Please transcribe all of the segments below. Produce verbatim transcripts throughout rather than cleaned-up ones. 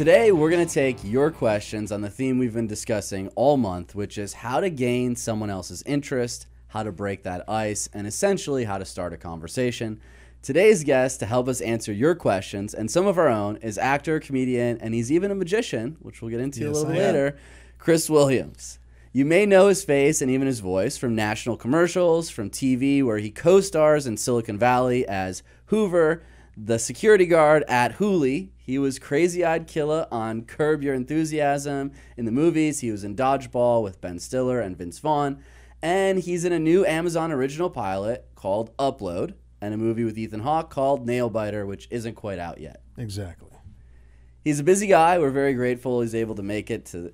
Today, we're going to take your questions on the theme we've been discussing all month, which is how to gain someone else's interest, how to break that ice, and essentially how to start a conversation. Today's guest to help us answer your questions and some of our own is actor, comedian, and he's even a magician, which we'll get into yes, a little bit later, Chris Williams. You may know his face and even his voice from national commercials, from T V, where he co-stars in Silicon Valley as Hoover, the security guard at Hooli. He was Krazee Eyez Killa on Curb Your Enthusiasm. In the movies, he was in Dodgeball with Ben Stiller and Vince Vaughn. And he's in a new Amazon original pilot called Upload and a movie with Ethan Hawke called Nailbiter, which isn't quite out yet. Exactly. He's a busy guy. We're very grateful he's able to make it to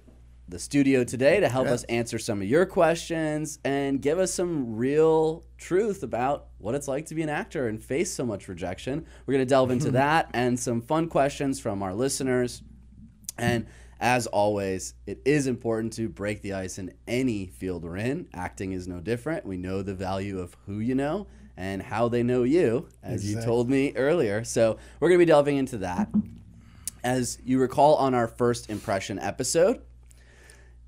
the studio today to help yes. us answer some of your questions and give us some real truth about what it's like to be an actor and face so much rejection. We're going to delve into that and some fun questions from our listeners. And as always, it is important to break the ice in any field we're in. Acting is no different. We know the value of who you know and how they know you, as exactly. you told me earlier. So we're going to be delving into that. As you recall on our first impression episode,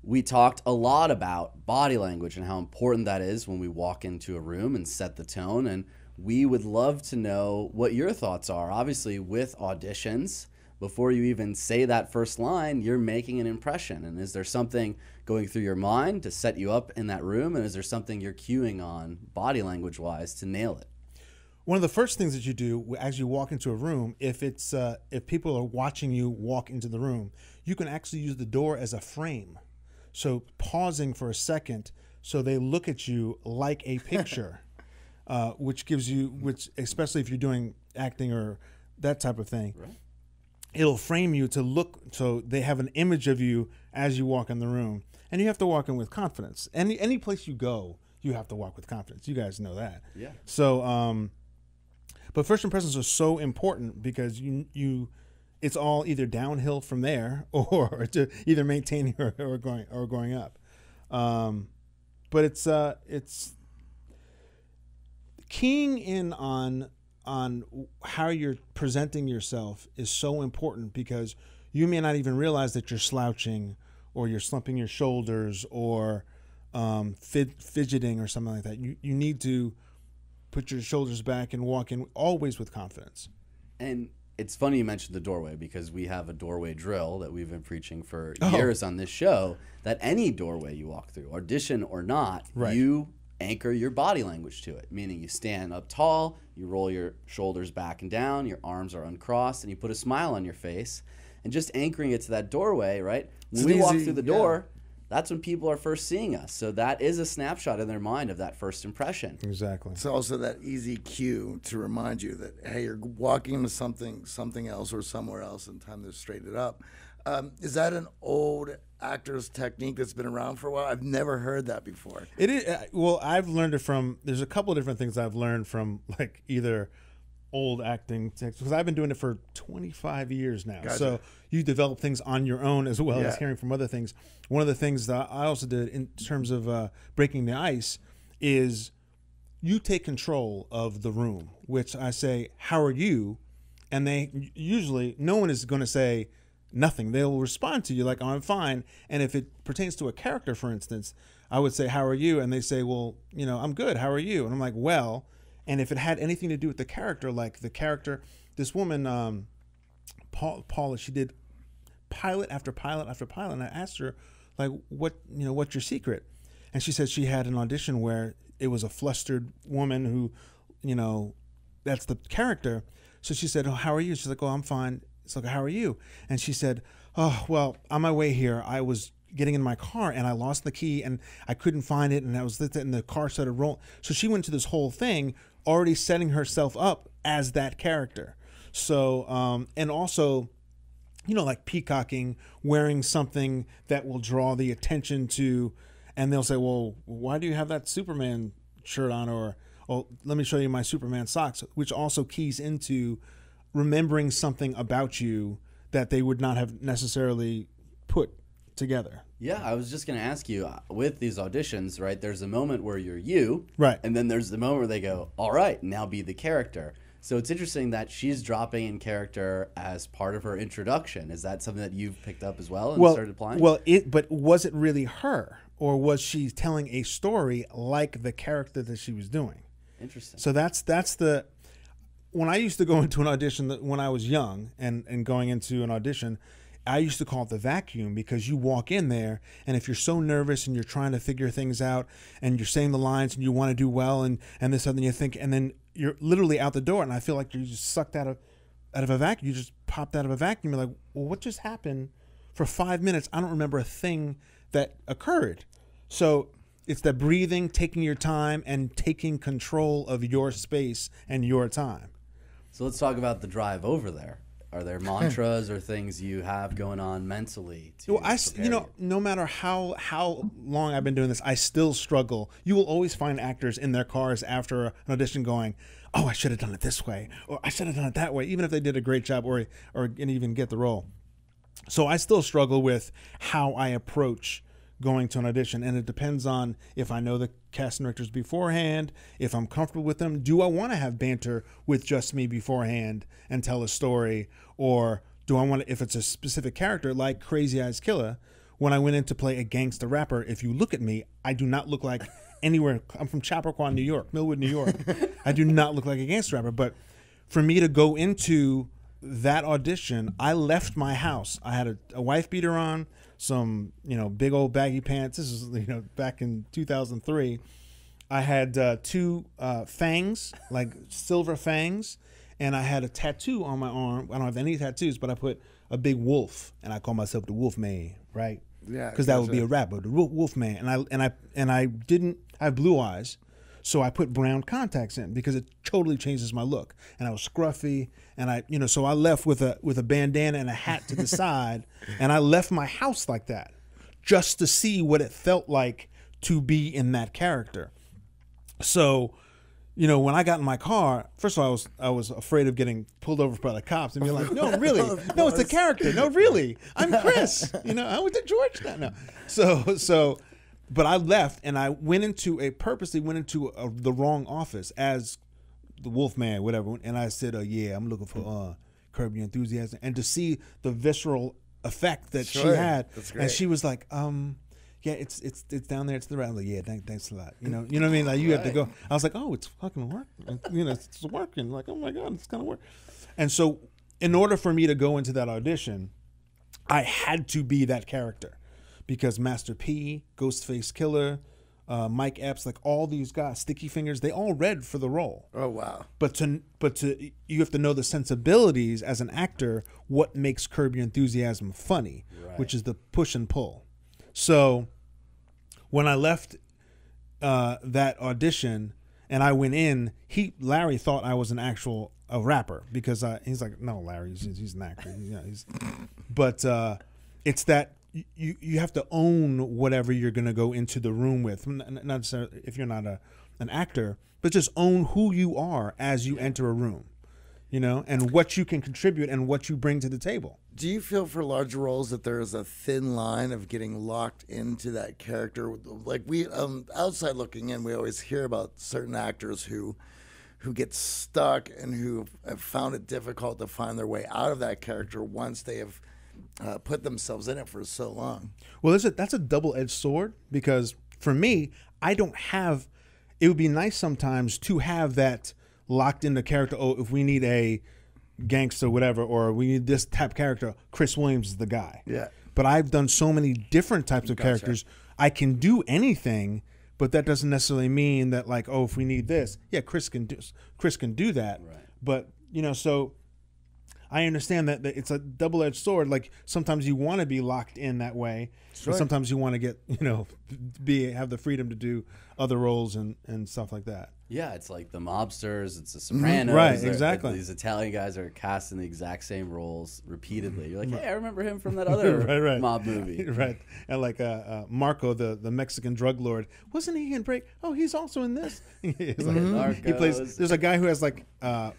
we talked a lot about body language and how important that is when we walk into a room and set the tone. And we would love to know what your thoughts are. Obviously, with auditions, before you even say that first line, you're making an impression. And is there something going through your mind to set you up in that room? And is there something you're cueing on body language-wise to nail it? One of the first things that you do as you walk into a room, if it's uh, if people are watching you walk into the room, you can actually use the door as a frame. So pausing for a second, so they look at you like a picture, uh, which gives you, which especially if you're doing acting or that type of thing, right. it'll frame you to look, so they have an image of you as you walk in the room. And you have to walk in with confidence. Any any place you go, you have to walk with confidence. You guys know that. Yeah. So, um, but first impressions are so important because you you. it's all either downhill from there, or to either maintaining or, or going or going up. Um, but it's uh, it's keying in on on how you're presenting yourself is so important, because you may not even realize that you're slouching or you're slumping your shoulders or um, fid fidgeting or something like that. You you need to put your shoulders back and walk in always with confidence. And it's funny you mentioned the doorway, because we have a doorway drill that we've been preaching for oh. years on this show, that any doorway you walk through, audition or not, right. you anchor your body language to it, meaning you stand up tall, you roll your shoulders back and down, your arms are uncrossed, and you put a smile on your face, and just anchoring it to that doorway, right? When we walk through the door, yeah. that's when people are first seeing us. So that is a snapshot in their mind of that first impression. Exactly. It's also that easy cue to remind you that, hey, you're walking into something, something else or somewhere else, and time to straighten it up. Um, is that an old actor's technique that's been around for a while? I've never heard that before. It is. Well, I've learned it from, there's a couple of different things I've learned from, like, either old acting techniques, because I've been doing it for twenty-five years now. Gotcha. So you develop things on your own as well yeah. as hearing from other things. One of the things that I also did in terms of uh, breaking the ice is you take control of the room, which I say, how are you? And they usually, no one is going to say nothing. They'll respond to you like, oh, I'm fine. And if it pertains to a character, for instance, I would say, how are you? And they say, well, you know, I'm good. How are you? And I'm like, well. And if it had anything to do with the character, like the character, this woman, um, Paul, Paula, she did pilot after pilot after pilot. And I asked her, like, what, you know, what's your secret? And she said she had an audition where it was a flustered woman who, you know, that's the character. So she said, oh, how are you? She's like, oh, I'm fine. It's like, how are you? And she said, oh, well, on my way here, I was getting in my car and I lost the key and I couldn't find it. And I was and the car started rolling. So she went to this whole thing already setting herself up as that character. So, um, and also, you know, like peacocking, wearing something that will draw the attention to, and they'll say, well, why do you have that Superman shirt on? Or, oh, let me show you my Superman socks, which also keys into remembering something about you that they would not have necessarily put together. Yeah, I was just going to ask you, with these auditions, right, there's a moment where you're you, right, and then there's the moment where they go, all right, now be the character. So it's interesting that she's dropping in character as part of her introduction. Is that something that you've picked up as well and well, started applying? Well, it, but was it really her? Or was she telling a story like the character that she was doing? Interesting. So that's that's the... When I used to go into an audition when I was young and, and going into an audition, I used to call it the vacuum, because you walk in there and if you're so nervous and you're trying to figure things out and you're saying the lines and you want to do well and, and this other, you think, and then you're literally out the door, and I feel like you're just sucked out of out of a vacuum. You just popped out of a vacuum. You're like, well, what just happened for five minutes? I don't remember a thing that occurred. So it's that breathing, taking your time, and taking control of your space and your time. So let's talk about the drive over there. Are there mantras or things you have going on mentally? To well, I, you know, you? no matter how how long I've been doing this, I still struggle. You will always find actors in their cars after an audition going, "Oh, I should have done it this way," or "I should have done it that way," even if they did a great job or or didn't even get the role. So I still struggle with how I approach going to an audition, and it depends on if I know the cast directors beforehand, if I'm comfortable with them. Do I want to have banter with just me beforehand and tell a story, or do I want to, if it's a specific character like Krazee Eyez Killa, when I went in to play a gangster rapper, if you look at me, I do not look like anywhere. I'm from Chappaqua, New York, Millwood, New York. I do not look like a gangster rapper, but for me to go into that audition, I left my house. I had a, a wife beater on, some, you know, big old baggy pants. This is, you know, back in two thousand three. I had uh, two uh, fangs, like silver fangs, and I had a tattoo on my arm. I don't have any tattoos, but I put a big wolf, and I call myself the Wolfman, right? Yeah, because that would be a rapper, the Wolfman. And I and I and I didn't. I have blue eyes, so I put brown contacts in because it totally changes my look. And I was scruffy, and I, you know, so I left with a with a bandana and a hat to the side, and I left my house like that just to see what it felt like to be in that character. So, you know, when I got in my car, first of all, I was I was afraid of getting pulled over by the cops and be like, no, really, no, it's a character, no, really, I'm Chris, you know, I went to Georgetown, no, so so. But I left, and I went into a purposely went into a, the wrong office as the Wolfman, whatever. And I said, "Oh yeah, I'm looking for uh, Curb Your Enthusiasm," and to see the visceral effect that sure. she had, and she was like, "Um, yeah, it's it's it's down there, it's the right." I'm like, "Yeah, thanks, thanks a lot." You know, you know what I mean? Like you right. have to go. I was like, "Oh, it's fucking working." You know, it's working. Like, oh my god, it's gonna work. And so, in order for me to go into that audition, I had to be that character. Because Master P, Ghostface Killer, uh, Mike Epps, like all these guys, Sticky Fingers, they all read for the role. Oh wow! But to but to you have to know the sensibilities as an actor. What makes Curb Your Enthusiasm funny, right. which is the push and pull. So when I left uh, that audition and I went in, he Larry thought I was an actual a rapper because I, he's like, no, Larry, he's, he's an actor. He's, you know, he's, but uh, it's that. You you have to own whatever you're going to go into the room with. Not if you're not a an actor, but just own who you are as you enter a room, you know, and what you can contribute and what you bring to the table. Do you feel for larger roles that there is a thin line of getting locked into that character? Like we um, outside looking in, we always hear about certain actors who who get stuck and who have found it difficult to find their way out of that character once they have. Uh, put themselves in it for so long. Well, that's a, that's a double-edged sword because for me, I don't have. It would be nice sometimes to have that locked into character. Oh, if we need a gangster, whatever, or we need this type of character, Chris Williams is the guy. Yeah. But I've done so many different types of gotcha. characters. I can do anything, but that doesn't necessarily mean that like, oh, if we need this, yeah, Chris can do. Chris can do that. Right. But you know, so. I understand that, that it's a double-edged sword. Like sometimes you want to be locked in that way, sure. but sometimes you want to get, you know, be have the freedom to do other roles and and stuff like that. Yeah, it's like the mobsters, it's the Sopranos, right? Exactly. These Italian guys are cast in the exact same roles repeatedly. You're like, hey, I remember him from that other right, right. mob movie, right? And like uh, uh, Marco, the the Mexican drug lord, wasn't he in Break? Oh, he's also in this. Like, mm-hmm. He plays. There's a guy who has like. Uh,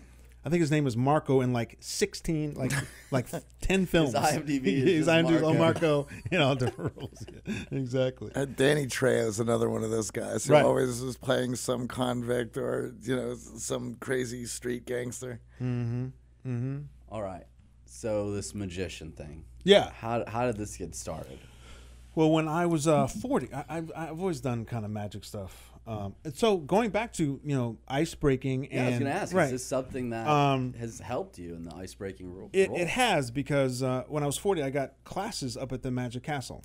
I think his name was Marco in like sixteen, like like ten films. His I M D B is his I M D B, Marco. Oh, Marco, you know, different roles. Yeah, exactly. And Danny Trejo is another one of those guys who right. always was playing some convict or, you know, some crazy street gangster. Mm-hmm. Mm-hmm. All right. So this magician thing. Yeah. How how did this get started? Well, when I was uh, forty, I, I've I've always done kind of magic stuff. Um, and so going back to, you know, ice breaking and yeah, I was going to ask, right, is this something that um, has helped you in the ice breaking role? It, it has, because uh, when I was forty, I got classes up at the Magic Castle,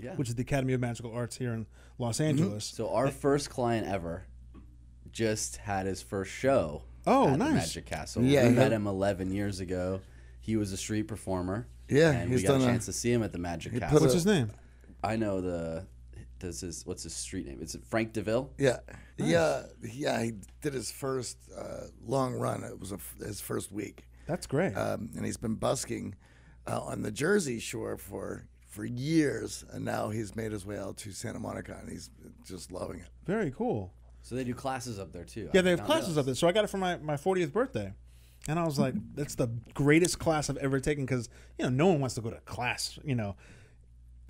yeah, which is the Academy of Magical Arts here in Los Angeles. Mm-hmm. So our I, first client ever just had his first show. Oh, at nice. The Magic Castle. Yeah, we yeah. met him eleven years ago. He was a street performer. Yeah, and we got a chance a, to see him at the Magic Castle. What's his name? I know the. Does his what's his street name? Is it Frank Deville? Yeah, nice. yeah, yeah. He did his first uh, long run. It was a, his first week. That's great. Um, and he's been busking uh, on the Jersey Shore for for years, and now he's made his way out to Santa Monica, and he's just loving it. Very cool. So they do classes up there too. Yeah, I they have classes up there. So I got it for my my fortieth birthday. And I was like, that's the greatest class I've ever taken, because, you know, no one wants to go to class, you know.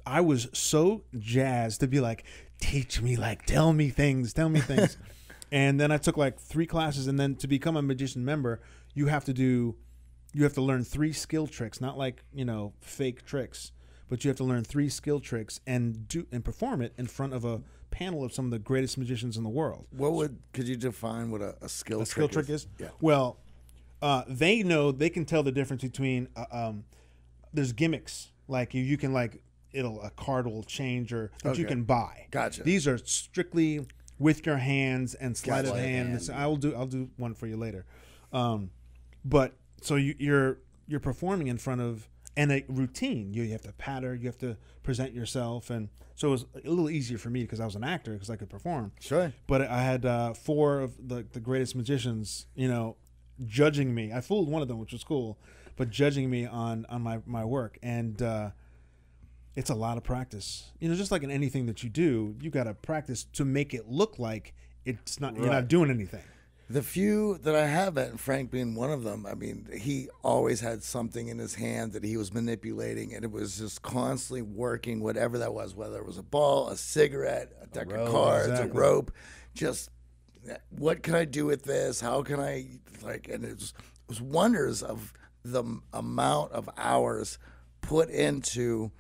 I was so jazzed to be like, teach me, like, tell me things, tell me things. And then I took like three classes, and then to become a magician member, you have to do, you have to learn three skill tricks, not like, you know, fake tricks, but you have to learn three skill tricks and do and perform it in front of a panel of some of the greatest magicians in the world. What would, could you define what a, a skill a trick skill trick is? Yeah. Well, Uh, they know, they can tell the difference between, uh, um, there's gimmicks, like you, you can like, it'll, a card will change or that okay. you can buy. Gotcha. These are strictly with your hands and sleight of hand. hand. So I will do, I'll do one for you later. Um, but so you, you're, you're performing in front of, and a routine, you, you have to patter, you have to present yourself. And so it was a little easier for me because I was an actor, because I could perform. Sure. But I had, uh, four of the, the greatest magicians, you know, judging me. I fooled one of them, which was cool, but judging me on on my my work. And uh it's a lot of practice, you know, just like in anything that you do, you got to practice to make it look like it's not right. You're not doing anything. The few that I have met, and Frank being one of them, I mean, he always had something in his hand that he was manipulating, and it was just constantly working, whatever that was, whether it was a ball, a cigarette, a deck a rope, of cards, exactly. a rope, just what can I do with this? How can I, like, and it was, it was wonders of the amount of hours put into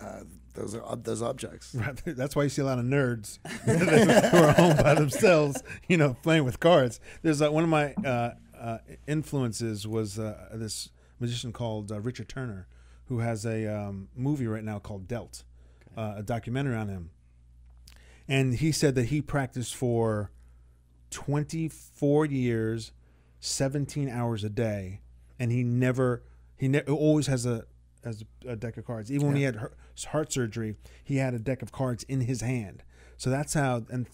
uh, those uh, those objects. Right. That's why you see a lot of nerds who are home by themselves, you know, playing with cards. There's uh, one of my uh, uh, influences was uh, this magician called uh, Richard Turner, who has a um, movie right now called Delt, okay. uh, a documentary on him. And he said that he practiced for twenty-four years, seventeen hours a day, and he never he ne always has a as a deck of cards. Even yeah. when he had heart surgery, he had a deck of cards in his hand. So that's how. And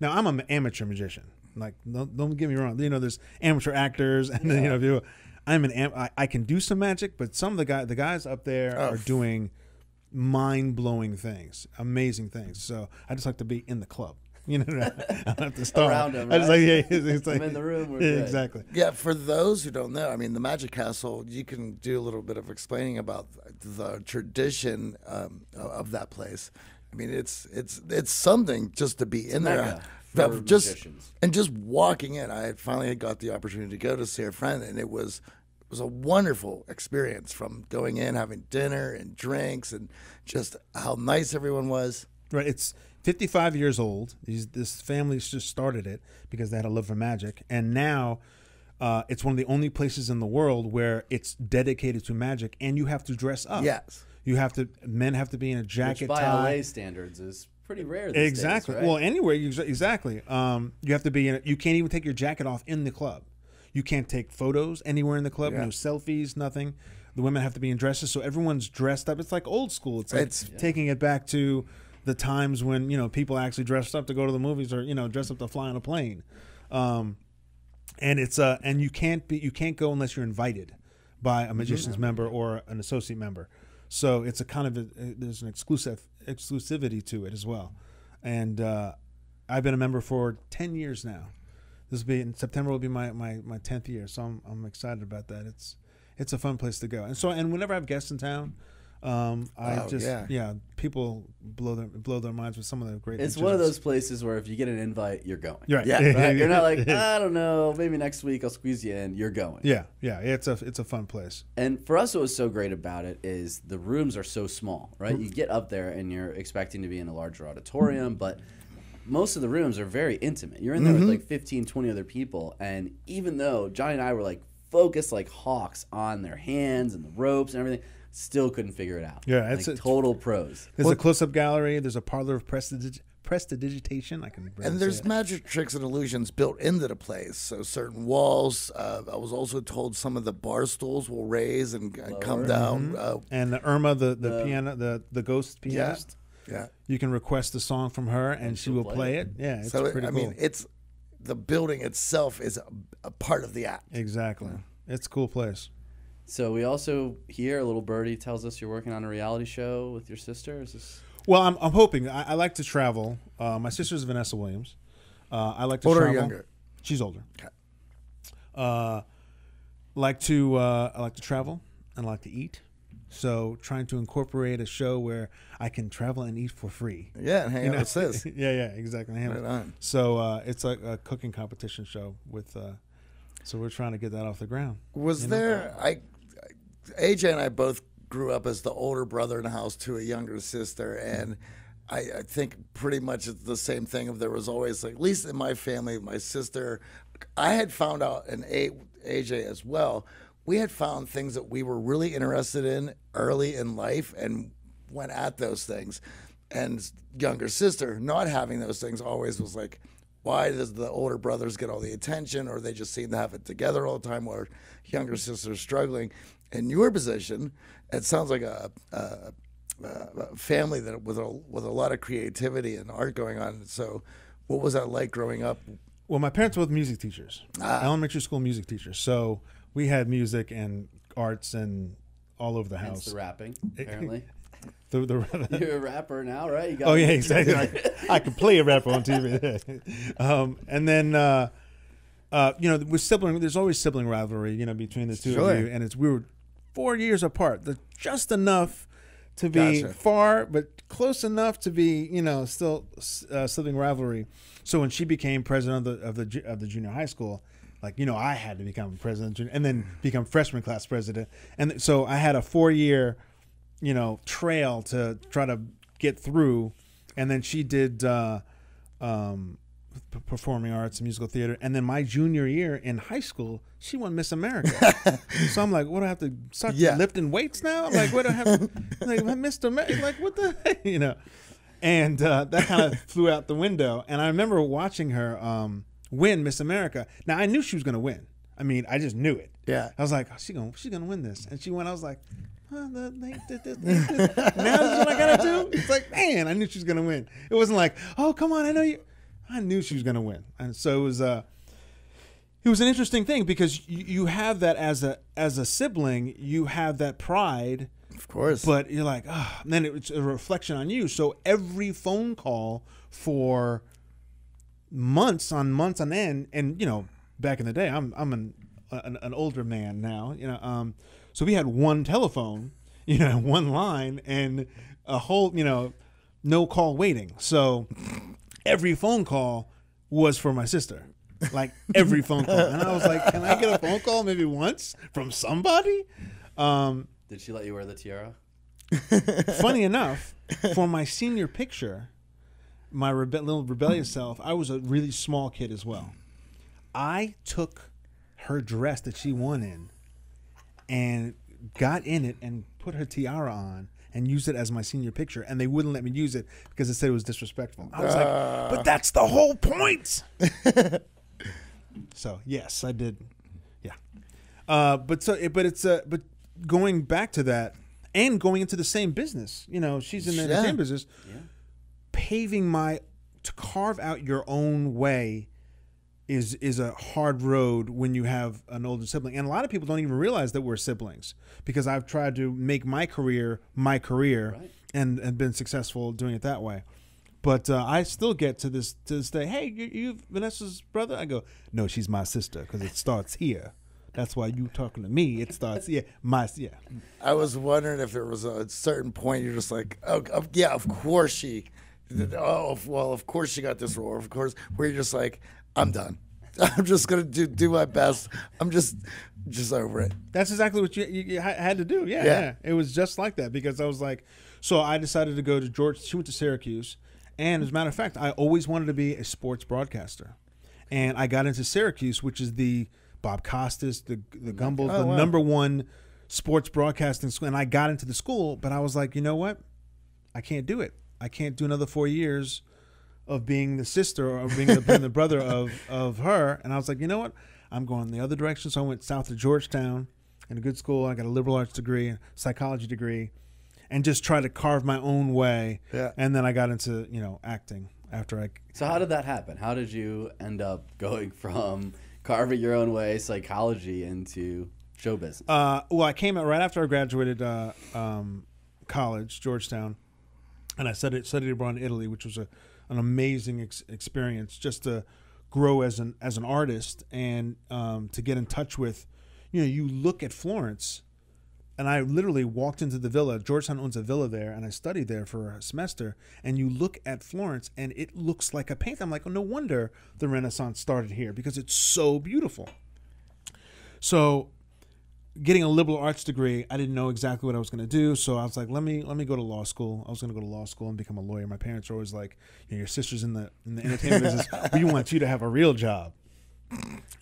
now I'm an amateur magician. Like, don't, don't get me wrong. You know, there's amateur actors, and yeah. you know, I'm an am I, I can do some magic, but some of the guy the guys up there oh. are doing mind-blowing things, amazing things. So I just like to be in the club. You know, I don't have to start around him. Right? I just like, yeah, it's like, I'm in the room. We're yeah, good. Exactly. Yeah, for those who don't know, I mean, the Magic Castle. You can do a little bit of explaining about the tradition um, of that place. I mean, it's it's it's something just to be in there, for just magicians. And just walking in. I finally got the opportunity to go to see a friend, and it was it was a wonderful experience. From going in, having dinner and drinks, and just how nice everyone was. Right. It's fifty-five years old. These, this family's just started it because they had a love for magic. And now uh, it's one of the only places in the world where it's dedicated to magic, and you have to dress up. Yes. You have to, men have to be in a jacket, which by tie. L A standards is pretty rare these exactly. days, right? Well, anywhere, you, exactly. Um, you have to be in a, you can't even take your jacket off in the club. You can't take photos anywhere in the club, yeah. no selfies, nothing. The women have to be in dresses, so everyone's dressed up. It's like old school. It's like it's, taking yeah. it back to the times when, you know, people actually dressed up to go to the movies, or, you know, dress up to fly on a plane. Um, and it's uh, and you can't be you can't go unless you're invited by a magician's mm-hmm. member or an associate member. So it's a kind of a, there's an exclusive exclusivity to it as well. And uh, I've been a member for ten years now. this will be in September will be my my my tenth year, so I'm I'm excited about that. It's it's a fun place to go, and so and whenever I have guests in town, um, I oh, just yeah. yeah people blow their blow their minds with some of the great. It's one of those places where if you get an invite, you're going. You're right. Yeah, right? You're not like I don't know, maybe next week I'll squeeze you in. You're going. Yeah, yeah, it's a it's a fun place. And for us, what was so great about it is the rooms are so small, right? You get up there and you're expecting to be in a larger auditorium, but most of the rooms are very intimate. You're in there mm-hmm. with like fifteen, twenty other people. And even though Johnny and I were like focused like hawks on their hands and the ropes and everything, still couldn't figure it out. Yeah, it's like a, total pros. There's well, a close-up gallery. There's a parlor of prestidig prestidigitation. I can and there's it. magic tricks and illusions built into the place. So certain walls. Uh, I was also told some of the bar stools will raise and, and come down. Mm-hmm. uh, and the Irma, the the, the piano, the the ghost pianist. Yeah. Yeah, you can request a song from her, and, and she will play, play it. it. Yeah, it's so pretty I cool. I mean, it's the building itself is a, a part of the act. Exactly, yeah. It's a cool place. So we also hear a little birdie tells us you're working on a reality show with your sister. Is this? Well, I'm I'm hoping. I, I like to travel. Uh, my sister's Vanessa Williams. Uh, I like to older travel. Older or younger? She's older. Okay. Uh, like to uh, I like to travel and I like to eat. So trying to incorporate a show where I can travel and eat for free. Yeah, hang out with sis. Yeah, yeah, exactly. Hang right on. So uh, it's like a cooking competition show with. Uh, so we're trying to get that off the ground. Was there? I, I, A J and I both grew up as the older brother in the house to a younger sister, and I, I think pretty much it's the same thing. If there was always, like, at least in my family, my sister, I had found out, and A J as well. We had found things that we were really interested in early in life and went at those things. And younger sister not having those things always was like, why does the older brothers get all the attention, or they just seem to have it together all the time while younger sister's struggling? In your position, it sounds like a, a, a family that with a, with a lot of creativity and art going on. So what was that like growing up? Well, my parents were both music teachers, ah. elementary school music teachers. So we had music and arts and all over the house. Hence the rapping, apparently. the, the, the, You're a rapper now, right? You got oh, yeah, exactly. I, I could play a rapper on T V. um, and then, uh, uh, you know, with sibling, there's always sibling rivalry, you know, between the two sure. of you. And it's we were four years apart. They're just enough to be gotcha. far, but close enough to be, you know, still uh, sibling rivalry. So when she became president of the, of the, of the junior high school, like, you know, I had to become president and then become freshman class president. And so I had a four year, you know, trail to try to get through. And then she did uh, um, performing arts and musical theater. And then my junior year in high school, she won Miss America. So I'm like, what do I have to start yeah. lifting weights now? I'm like, what do I have to, like, Mister America? Like, what the heck? You know? And uh, that kind of flew out the window. And I remember watching her. Um, win Miss America. Now I knew she was gonna win. I mean, I just knew it. Yeah. I was like, oh, she gonna she gonna win this, and she went. I was like, oh, the, the, the, the, the. Now this is what I gotta do. It's like, man, I knew she was gonna win. It wasn't like, oh, come on, I know you. I knew she was gonna win, and so it was. Uh, it was an interesting thing because you, you have that as a as a sibling, you have that pride. Of course. But you're like, ah, oh. And then it's a reflection on you. So every phone call for months on months on end, and you know, back in the day, I'm I'm an an, an older man now, you know, um, so we had one telephone, you know, one line, and a whole, you know, no call waiting. So every phone call was for my sister, like every phone call, and I was like, can I get a phone call maybe once from somebody? Um, Did she let you wear the tiara? Funny enough, for my senior picture. My rebe little rebellious self, I was a really small kid as well. I took her dress that she won in and got in it and put her tiara on and used it as my senior picture, and they wouldn't let me use it because they said it was disrespectful. I was uh. like, but that's the whole point. So, yes, I did. Yeah. Uh, but so, but it's uh, but going back to that and going into the same business, you know, she's in the yeah. same business. Yeah. Paving my to carve out your own way is is a hard road when you have an older sibling, and a lot of people don't even realize that we're siblings because I've tried to make my career my career right. and and been successful doing it that way. But uh, I still get to this to this day. Hey, you, you Vanessa's brother? I go, no, she's my sister because it starts here. That's why you talking to me. It starts yeah, my yeah. I was wondering if there was a certain point you're just like, oh, oh yeah, of course she. Oh well, of course she got this role. Of course, where you're just like, I'm done. I'm just gonna do do my best. I'm just just over it. That's exactly what you, you, you had to do. Yeah, yeah, yeah. It was just like that because I was like, so I decided to go to George. She went to Syracuse, and as a matter of fact, I always wanted to be a sports broadcaster, and I got into Syracuse, which is the Bob Costas, the the Gumbel, oh, the wow. number one sports broadcasting school. And I got into the school, but I was like, you know what? I can't do it. I can't do another four years of being the sister or being the, being the brother of, of her. And I was like, you know what? I'm going the other direction. So I went south to Georgetown in a good school. I got a liberal arts degree, a psychology degree, and just tried to carve my own way. Yeah. And then I got into, you know, acting after I. So how did that happen? How did you end up going from carving your own way psychology into show business? Uh, well, I came out right after I graduated uh, um, college, Georgetown. And I studied, studied abroad in Italy, which was a, an amazing ex experience just to grow as an as an artist and um, to get in touch with, you know, you look at Florence, and I literally walked into the villa. Georgetown owns a villa there, and I studied there for a semester. And you look at Florence, and it looks like a painting. I'm like, oh, no wonder the Renaissance started here because it's so beautiful. So getting a liberal arts degree, I didn't know exactly what I was going to do, so I was like, let me let me go to law school. I was going to go to law school and become a lawyer. My parents were always like, you know, your sister's in the in the entertainment business. We want you to have a real job.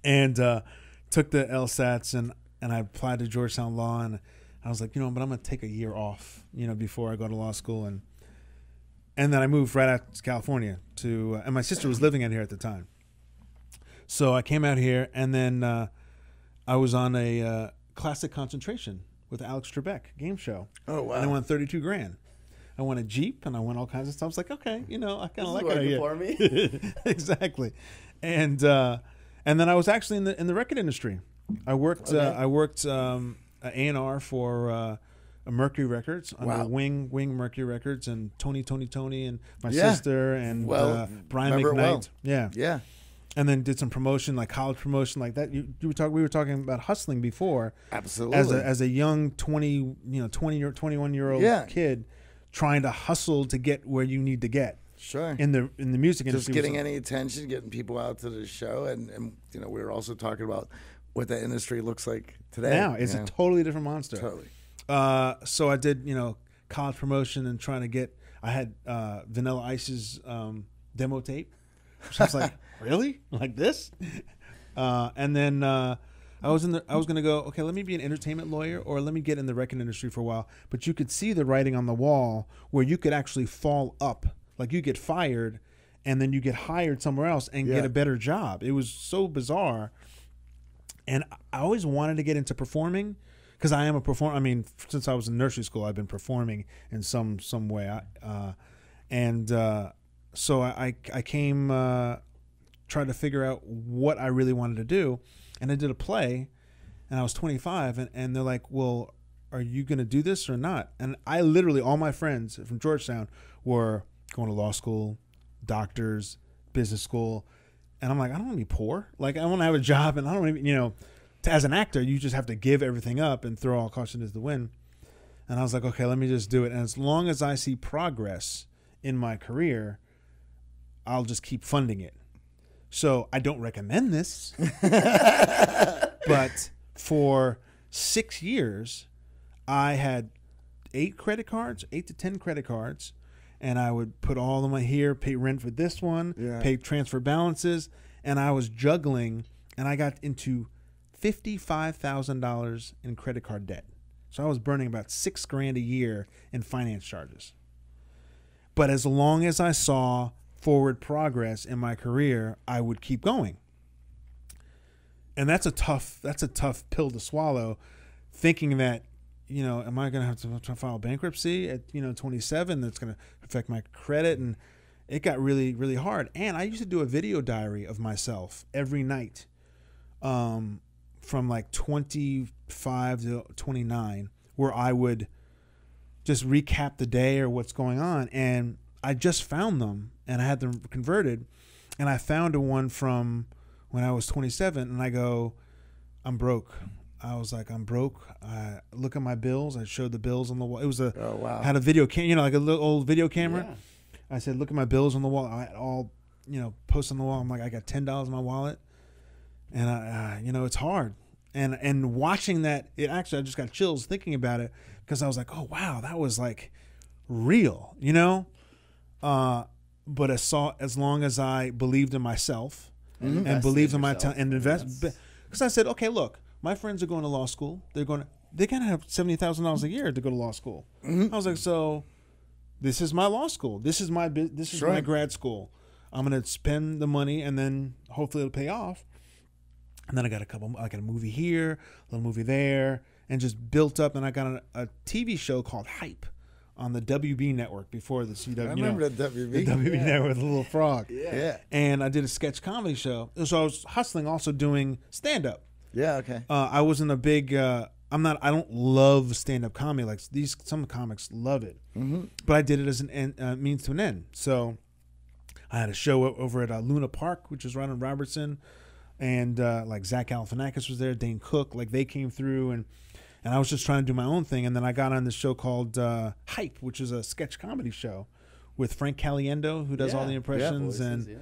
And uh, took the LSATs and and I applied to Georgetown Law, and I was like, you know, but I'm going to take a year off, you know, before I go to law school, and and then I moved right out to California to, uh, and my sister was living out here at the time, so I came out here, and then uh, I was on a uh, Classic Concentration with Alex Trebek game show. Oh wow! And I won thirty-two grand. I won a Jeep and I won all kinds of stuff. I was like, okay, you know, I kind of like it for me. Exactly, and uh, and then I was actually in the in the record industry. I worked okay. uh, I worked um, A and R for uh, Mercury Records under wow. Wing Wing Mercury Records and Tony Tony Tony and my yeah. sister and well, uh, Brian McKnight. Well. Yeah, yeah. And then did some promotion, like college promotion, like that. You, you were talking. We were talking about hustling before. Absolutely. As a, as a young twenty, you know, twenty or twenty-one year old yeah. kid, trying to hustle to get where you need to get. Sure. In the in the music Just industry, just getting any attention, getting people out to the show, and and you know, we were also talking about what the industry looks like today. Now it's know? a totally different monster. Totally. Uh, so I did, you know, college promotion and trying to get. I had uh, Vanilla Ice's um, demo tape. So I was like, really? Like this? Uh, and then uh, I was in the, I was gonna go, okay, let me be an entertainment lawyer, or let me get in the record industry for a while. But you could see the writing on the wall where you could actually fall up, like you get fired, and then you get hired somewhere else and yeah. get a better job. It was so bizarre. And I always wanted to get into performing because I am a performer. I mean, since I was in nursery school, I've been performing in some some way. I, uh, and uh, so I I came. Uh, Try to figure out what I really wanted to do, and I did a play, and I was twenty-five, and, and they're like, well, are you gonna do this or not? And I literally, all my friends from Georgetown were going to law school, doctors, business school, and I'm like, I don't want to be poor, like I want to have a job, and I don't even, you know, to, as an actor you just have to give everything up and throw all caution to the wind. And I was like, okay, let me just do it, and as long as I see progress in my career, I'll just keep funding it. So I don't recommend this, but for six years, I had eight credit cards, eight to ten credit cards, and I would put all of my here, pay rent for this one, yeah. pay transfer balances, and I was juggling, and I got into fifty-five thousand dollars in credit card debt. So I was burning about six grand a year in finance charges. But as long as I saw forward progress in my career, I would keep going. And that's a tough that's a tough pill to swallow, thinking that, you know, am I going to have to file bankruptcy at, you know, twenty-seven? That's going to affect my credit. And it got really, really hard. And I used to do a video diary of myself every night, um, from like twenty-five to twenty-nine, where I would just recap the day or what's going on. And I just found them and I had them converted, and I found a one from when I was twenty-seven, and I go, I'm broke. I was like, I'm broke. I look at my bills. I showed the bills on the wall. It was a, oh, wow. I had a video cam, you know, like a little old video camera. Yeah. I said, look at my bills on the wall. I had all, you know, posts on the wall. I'm like, I got ten dollars in my wallet. And I, uh, you know, it's hard. And, and watching that, it actually, I just got chills thinking about it, because I was like, oh, wow, that was like real, you know? Uh, but I saw, as long as I believed in myself and, and believed in my talent and invest, because I said, okay, look, my friends are going to law school. They're going to, they gotta have seventy thousand dollars a year to go to law school. Mm-hmm. I was like, so this is my law school. This is my, this is sure. my grad school. I'm going to spend the money and then hopefully it'll pay off. And then I got a couple, I got a movie here, a little movie there, and just built up. And I got a, a T V show called Hype on the W B network before the C W. I remember, you know, the W B. The W B yeah. network, the little frog. Yeah. yeah. And I did a sketch comedy show. And so I was hustling, also doing stand-up. Yeah, okay. Uh, I wasn't a big, uh, I'm not, I don't love stand-up comedy. Like these, some comics love it. Mm-hmm. But I did it as an end, uh, means to an end. So I had a show over at uh, Luna Park, which is right on Robertson. And uh, like Zach Galifianakis was there, Dane Cook, like they came through, and and I was just trying to do my own thing. And then I got on this show called uh, Hype, which is a sketch comedy show with Frank Caliendo, who does yeah, all the impressions, yeah, voices, and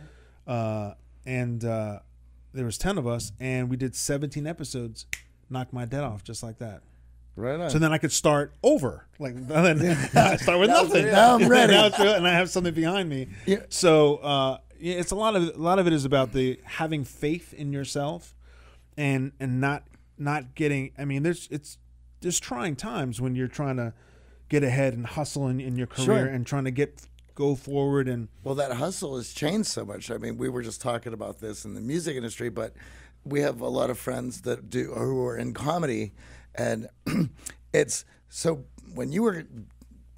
yeah. uh, and uh, there was ten of us, and we did seventeen episodes, knocked my debt off just like that. Right on. So then I could start over, like yeah. I start with nothing. Was, now I'm ready, and I have something behind me. Yeah. So. Uh, Yeah, it's a lot of a lot of it is about the having faith in yourself, and and not not getting. I mean, there's it's there's trying times when you're trying to get ahead and hustle in, in your career sure. and trying to get go forward. And well, that hustle has changed so much. I mean, we were just talking about this in the music industry, but we have a lot of friends that do who are in comedy, and it's so when you were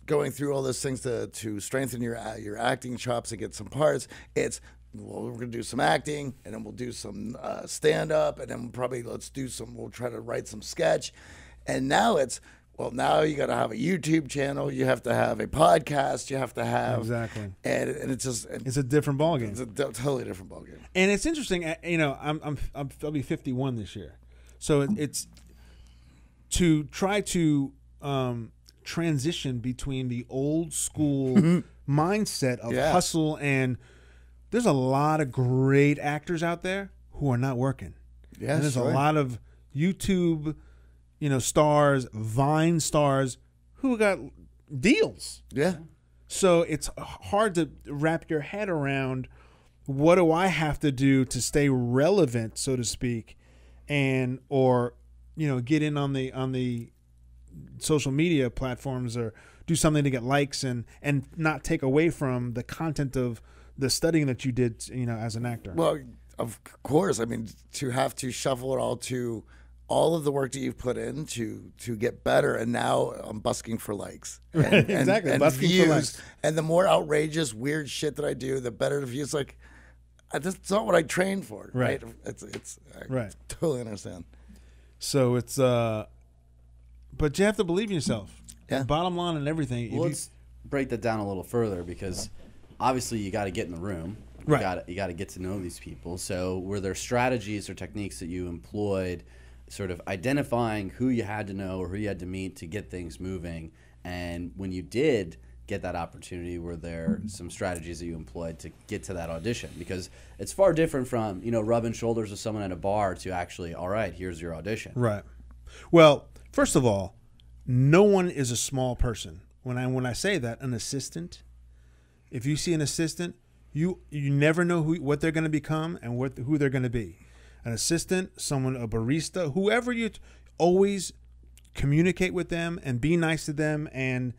going through all those things to to strengthen your your acting chops and get some parts. It's well, we're gonna do some acting, and then we'll do some uh, stand up, and then probably let's do some. We'll try to write some sketch, and now it's well, now you gotta have a YouTube channel, you have to have a podcast, you have to have exactly, and and it's just it's a different ballgame. It's a totally different ballgame. And it's interesting, you know. I'm I'm, I'm I'll be fifty-one this year, so it, it's to try to. Um, transition between the old school mindset of yeah. hustle, and there's a lot of great actors out there who are not working. Yeah, there's right. a lot of YouTube, you know, stars, Vine stars who got deals. Yeah. So it's hard to wrap your head around what do I have to do to stay relevant, so to speak, and or you know, get in on the on the social media platforms or do something to get likes and and not take away from the content of the studying that you did, you know, as an actor. Well, of course, I mean, to have to shuffle it all to all of the work that you've put in to to get better, and now I'm busking for likes and, right, and, exactly and busking views, for likes. And the more outrageous weird shit that I do, the better the views. Like that's not what I trained for, right, right? it's it's I right totally understand. So it's uh but you have to believe in yourself. Yeah. Bottom line and everything. Well, let's break that down a little further, because obviously you got to get in the room. You right. Gotta, you got to get to know these people. So were there strategies or techniques that you employed, sort of identifying who you had to know or who you had to meet to get things moving? And when you did get that opportunity, were there some strategies that you employed to get to that audition? Because it's far different from, you know, rubbing shoulders with someone at a bar to actually, all right, here's your audition. Right. Well, first of all, no one is a small person. When I when I say that, an assistant, if you see an assistant, you you never know who what they're going to become and what who they're going to be. An assistant, someone, a barista, whoever you always communicate with them and be nice to them and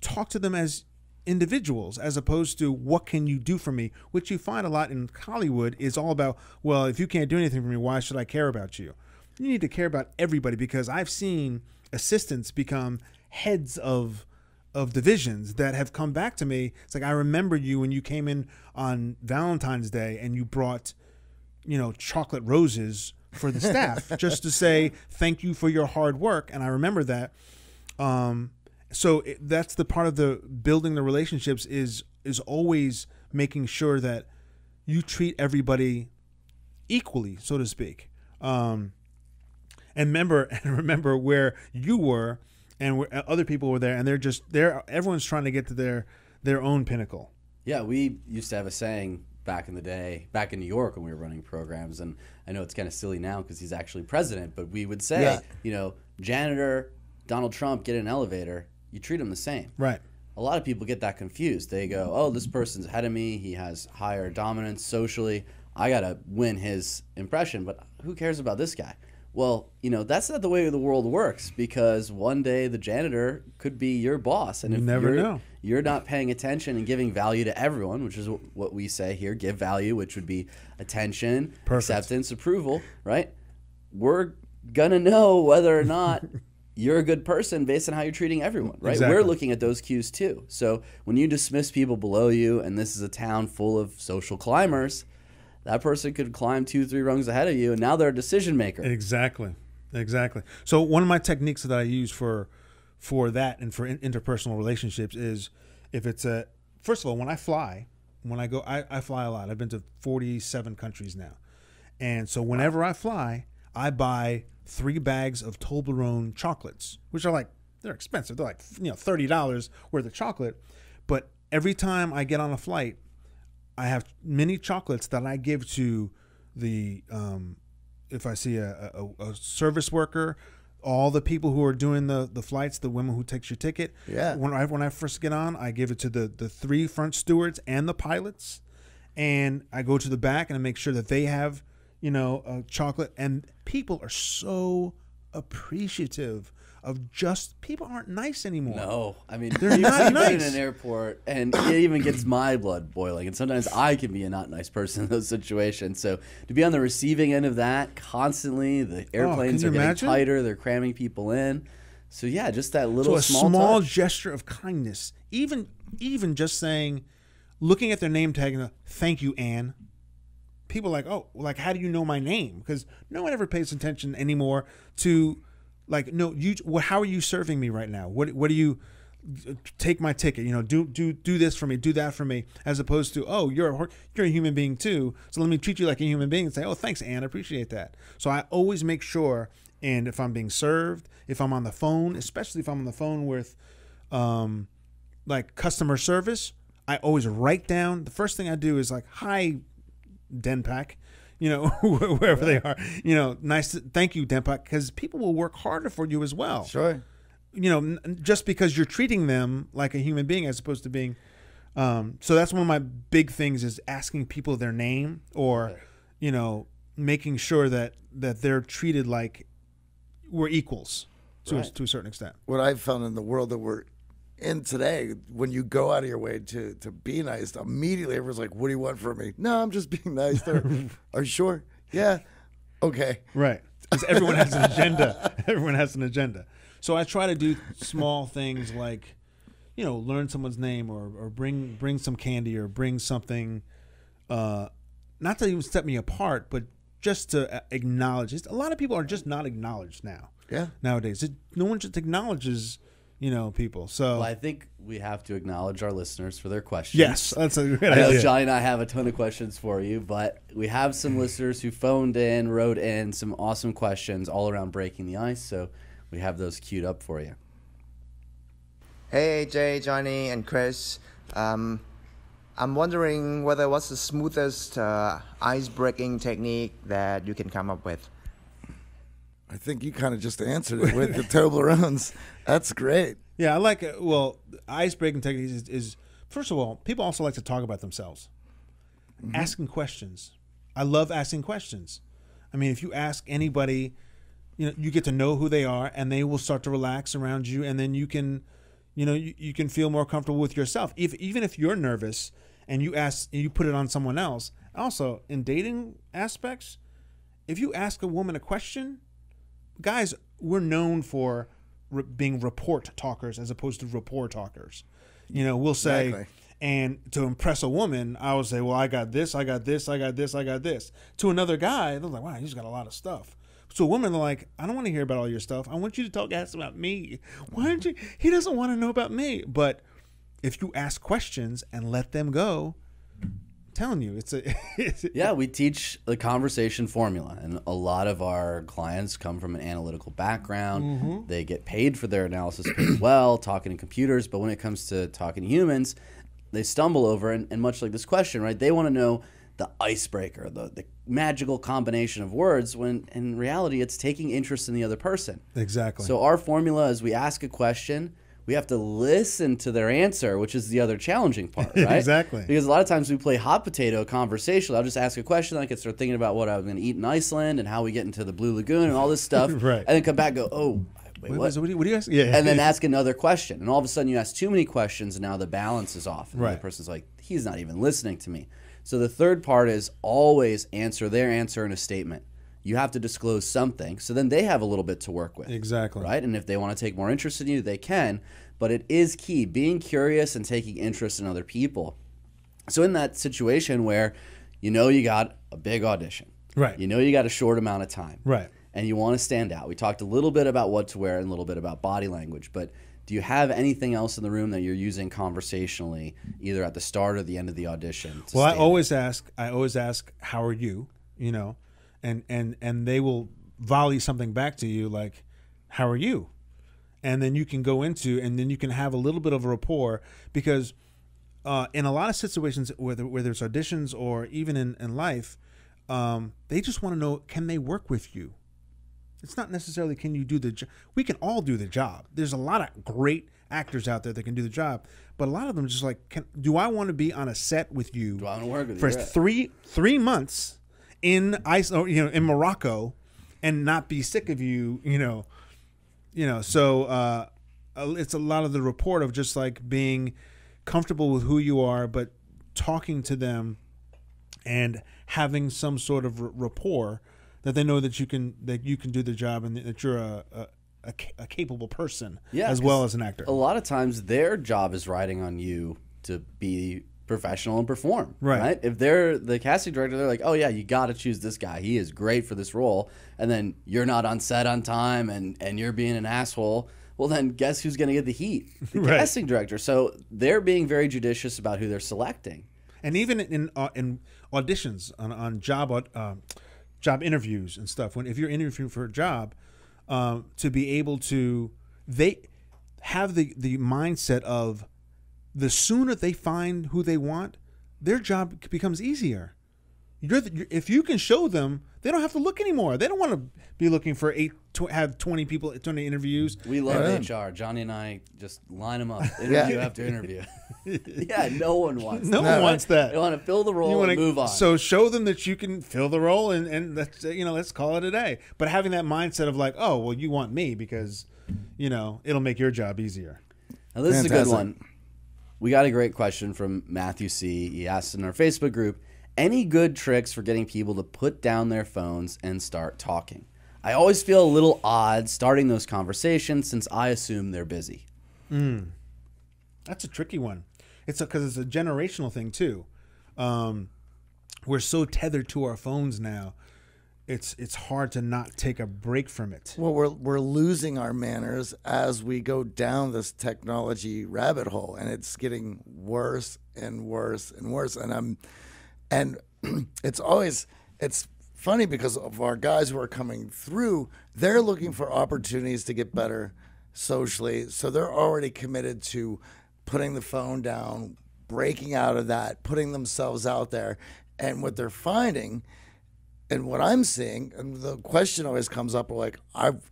talk to them as individuals, as opposed to what can you do for me, which you find a lot in Hollywood is all about, well, if you can't do anything for me, why should I care about you? You need to care about everybody, because I've seen assistants become heads of of divisions that have come back to me. It's like, I remember you when you came in on Valentine's Day and you brought, you know, chocolate roses for the staff just to say thank you for your hard work. And I remember that. Um, so it, that's the part of the building the relationships is is always making sure that you treat everybody equally, so to speak. Um, and remember, and remember where you were and where other people were there, and they're just they're everyone's trying to get to their their own pinnacle. Yeah, we used to have a saying back in the day, back in New York when we were running programs, and I know it's kind of silly now because he's actually president, but we would say, yeah. you know, janitor, Donald Trump, get in an elevator, you treat them the same. Right. A lot of people get that confused. They go, oh, this person's ahead of me, he has higher dominance socially, I gotta win his impression, but who cares about this guy? Well, you know, that's not the way the world works, because one day the janitor could be your boss, and if you never you're, know. You're not paying attention and giving value to everyone, which is what we say here, give value, which would be attention, Perfect. acceptance, approval, right? We're gonna know whether or not you're a good person based on how you're treating everyone, right? Exactly. We're looking at those cues too. So when you dismiss people below you, and this is a town full of social climbers, that person could climb two, three rungs ahead of you, and now they're a decision maker. Exactly, exactly. So one of my techniques that I use for for that and for in, interpersonal relationships is, if it's a, first of all, when I fly, when I go, I, I fly a lot. I've been to forty-seven countries now. And so whenever I fly, I buy three bags of Toblerone chocolates, which are like, they're expensive. They're like, you know, thirty dollars worth of chocolate. But every time I get on a flight, I have many chocolates that I give to the, um, if I see a, a, a service worker, all the people who are doing the, the flights, the women who takes your ticket. Yeah. When I, when I first get on, I give it to the, the three front stewards and the pilots. And I go to the back and I make sure that they have, you know, a chocolate. And people are so appreciative of just, people aren't nice anymore. No, I mean, they're not nice. In an airport, and it even gets my blood boiling, and sometimes I can be a not nice person in those situations. So to be on the receiving end of that constantly, the airplanes oh, are getting imagine? tighter, they're cramming people in. So yeah, just that little so a small, small gesture of kindness, even even just saying, looking at their name tag and thank you, Anne. People are like, oh, like, how do you know my name? Because no one ever pays attention anymore to, like, no, you. How are you serving me right now? What What do you take my ticket? You know, do do do this for me, do that for me, as opposed to, oh, you're a, you're a human being too, so let me treat you like a human being and say, oh, thanks, Anne, I appreciate that. So I always make sure, and if I'm being served, if I'm on the phone, especially if I'm on the phone with, um, like customer service, I always write down. The first thing I do is like, hi, Denpak. You know, wherever right. they are, you know, nice. To, thank you, Denpak, because people will work harder for you as well. Sure. You know, just because you're treating them like a human being as opposed to being. Um, so that's one of my big things, is asking people their name, or, right. you know, making sure that that they're treated like we're equals to, right. a, to a certain extent. What I've found in the world that we're in today, when you go out of your way to to be nice, immediately everyone's like, what do you want from me? No, I'm just being nice. They're, are you sure? Yeah. Okay. Right. Because everyone has an agenda. Everyone has an agenda. So I try to do small things like, you know, learn someone's name, or, or bring bring some candy, or bring something, uh, not to even set me apart, but just to acknowledge. It's, a lot of people are just not acknowledged now. Yeah. Nowadays. It, no one just acknowledges, you know, people. So well, I think we have to acknowledge our listeners for their questions. Yes, that's a great idea. I know Johnny and I have a ton of questions for you, but we have some listeners who phoned in, wrote in some awesome questions all around breaking the ice. So we have those queued up for you. Hey, Jay, Johnny, and Chris. Um, I'm wondering whether what's the smoothest uh, ice-breaking technique that you can come up with? I think you kind of just answered it with the Toblerones. That's great. Yeah, I like it. Well, ice-breaking techniques is, is, first of all, people also like to talk about themselves. Mm-hmm. Asking questions. I love asking questions. I mean, if you ask anybody, you know, you get to know who they are, and they will start to relax around you, and then you can, you know, you, you can feel more comfortable with yourself. If, even if you're nervous and you ask, you put it on someone else. Also, in dating aspects, if you ask a woman a question, guys, we're known for re being report talkers as opposed to rapport talkers. You know, we'll say, exactly. and to impress a woman, I would say, well, I got this, I got this, I got this, I got this. To another guy, they're like, wow, he's got a lot of stuff. So women are like, I don't want to hear about all your stuff. I want you to talk ask about me. Why aren't you? He doesn't want to know about me. But if you ask questions and let them go, I'm telling you, it's a yeah, we teach the conversation formula, and a lot of our clients come from an analytical background. Mm-hmm. They get paid for their analysis as well, talking to computers, but when it comes to talking to humans, they stumble over, and, and much like this question, right? They want to know the icebreaker, the, the magical combination of words, when in reality it's taking interest in the other person. Exactly. So our formula is we ask a question, we have to listen to their answer, which is the other challenging part, right? Exactly. Because a lot of times we play hot potato conversational. I'll just ask a question, I can start thinking about what I'm going to eat in Iceland and how we get into the Blue Lagoon and all this stuff. Right. And then come back and go, oh, wait, wait, what? So what do you, what do you ask? Yeah. And then ask another question. And all of a sudden you ask too many questions and now the balance is off. And right. The person's like, he's not even listening to me. So the third part is always answer their answer in a statement. You have to disclose something, so then they have a little bit to work with. Exactly. Right? And if they want to take more interest in you, they can. But it is key, being curious and taking interest in other people. So in that situation where you know you got a big audition. Right. You know you got a short amount of time. Right. And you want to stand out. We talked a little bit about what to wear and a little bit about body language, but do you have anything else in the room that you're using conversationally, either at the start or the end of the audition? Well, I always ask, I always ask, how are you? You know, and, and, and they will volley something back to you like, how are you? And then you can go into, and then you can have a little bit of a rapport, because uh, in a lot of situations, whether, whether it's auditions or even in, in life, um, they just want to know, can they work with you? It's not necessarily can you do the job. We can all do the job. There's a lot of great actors out there that can do the job, but a lot of them just like, can, do I want to be on a set with you do I want to work with for you, right? three three months in ice, or, you know, in Morocco, and not be sick of you, you know, you know. So uh, it's a lot of the rapport of just like being comfortable with who you are, but talking to them and having some sort of rapport. That they know that you can that you can do the job and that you're a, a, a, a capable person, yeah, as well as an actor. A lot of times their job is riding on you to be professional and perform, right? right? If they're the casting director, they're like, oh yeah, you got to choose this guy. He is great for this role. And then you're not on set on time and, and you're being an asshole. Well, then guess who's going to get the heat? The right. casting director. So they're being very judicious about who they're selecting. And even in, uh, in auditions, on, on job uh, job interviews and stuff. When if you're interviewing for a job, um, to be able to, they have the the mindset of the sooner they find who they want, their job becomes easier. You're the, you're, if you can show them, they don't have to look anymore. They don't want to be looking for eight, tw have twenty people, twenty interviews. We love uh, H R. Johnny and I just line them up, interview yeah. after interview. yeah, no one wants no that. No one wants that. They want to fill the role wanna, and move on. So show them that you can fill the role, and, and let's, you know, let's call it a day. But having that mindset of like, oh, well, you want me because, you know, it'll make your job easier. Now this Fantastic. is a good one. We got a great question from Matthew C. He asked in our Facebook group, any good tricks for getting people to put down their phones and start talking? I always feel a little odd starting those conversations since I assume they're busy. Mm. That's a tricky one. It's because it's a generational thing too. Um, we're so tethered to our phones now. It's it's hard to not take a break from it. Well, we're we're losing our manners as we go down this technology rabbit hole, and it's getting worse and worse and worse. And I'm, and it's always it's funny because of our guys who are coming through. They're looking for opportunities to get better socially, so they're already committed to putting the phone down, breaking out of that, putting themselves out there. And what they're finding and what I'm seeing, and the question always comes up, like, I've,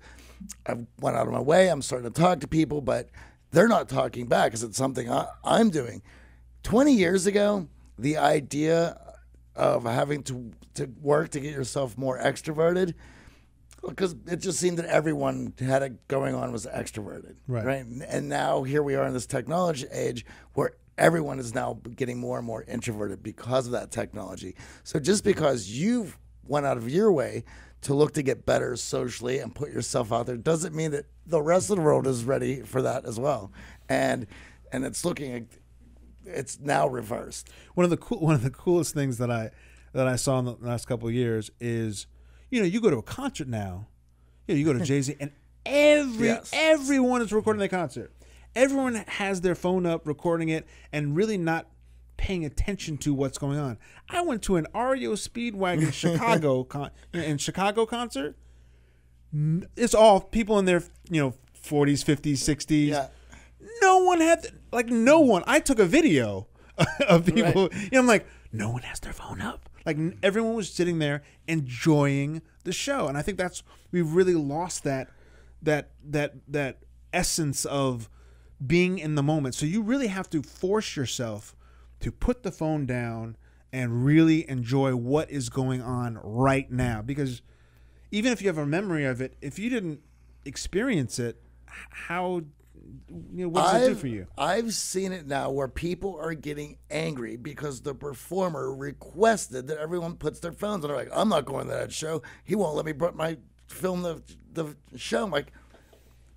I've went out of my way, I'm starting to talk to people, but they're not talking back. Is it something I, I'm doing? twenty years ago, the idea of having to, to work to get yourself more extroverted, because it just seemed that everyone had it going on was extroverted, right. right? And now here we are in this technology age where everyone is now getting more and more introverted because of that technology. So just because you've went out of your way to look to get better socially and put yourself out there doesn't mean that the rest of the world is ready for that as well. And and it's looking at, it's now reversed. One of the cool one of the coolest things that I that I saw in the last couple of years is, you know, you go to a concert now, you know, you go to Jay-Z and every, yes. everyone is recording their concert. Everyone has their phone up recording it and really not paying attention to what's going on. I went to an R E O Speedwagon Chicago con in Chicago concert. It's all people in their, you know, forties, fifties, sixties. Yeah. No one had, like, no one. I took a video of people. Right. And I'm like, no one has their phone up. Like, everyone was sitting there enjoying the show. And I think that's, we really lost that, that, that, that essence of being in the moment. So you really have to force yourself to put the phone down and really enjoy what is going on right now. Because even if you have a memory of it, if you didn't experience it, how, you know, what does it do for you? I've seen it now where people are getting angry because the performer requested that everyone puts their phones on. They're like, I'm not going to that show. He won't let me put my film the, the show. I'm like,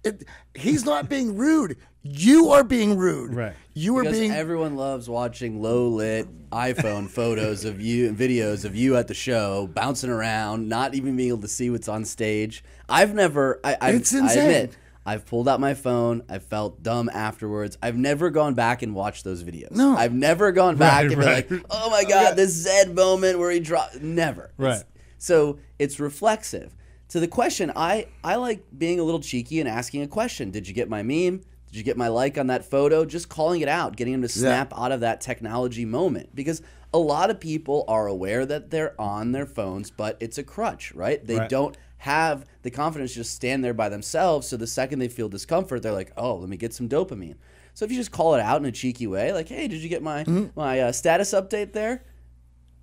It, he's not being rude. You are being rude. Right. You are because being. Everyone loves watching low lit iPhone photos of you and videos of you at the show, bouncing around, not even being able to see what's on stage. I've never. I, I, it's insane. I admit, I've pulled out my phone. I felt dumb afterwards. I've never gone back and watched those videos. No. I've never gone back right, and right. been like, oh my God, oh, yeah. this Zed moment where he dropped. Never. Right. It's, so it's reflexive. So the question, I, I like being a little cheeky and asking a question. Did you get my meme? Did you get my like on that photo? Just calling it out, getting them to snap yeah. out of that technology moment. Because a lot of people are aware that they're on their phones, but it's a crutch, right? They right. don't have the confidence to just stand there by themselves. So the second they feel discomfort, they're like, oh, let me get some dopamine. So if you just call it out in a cheeky way, like, hey, did you get my, mm-hmm. my uh, status update there?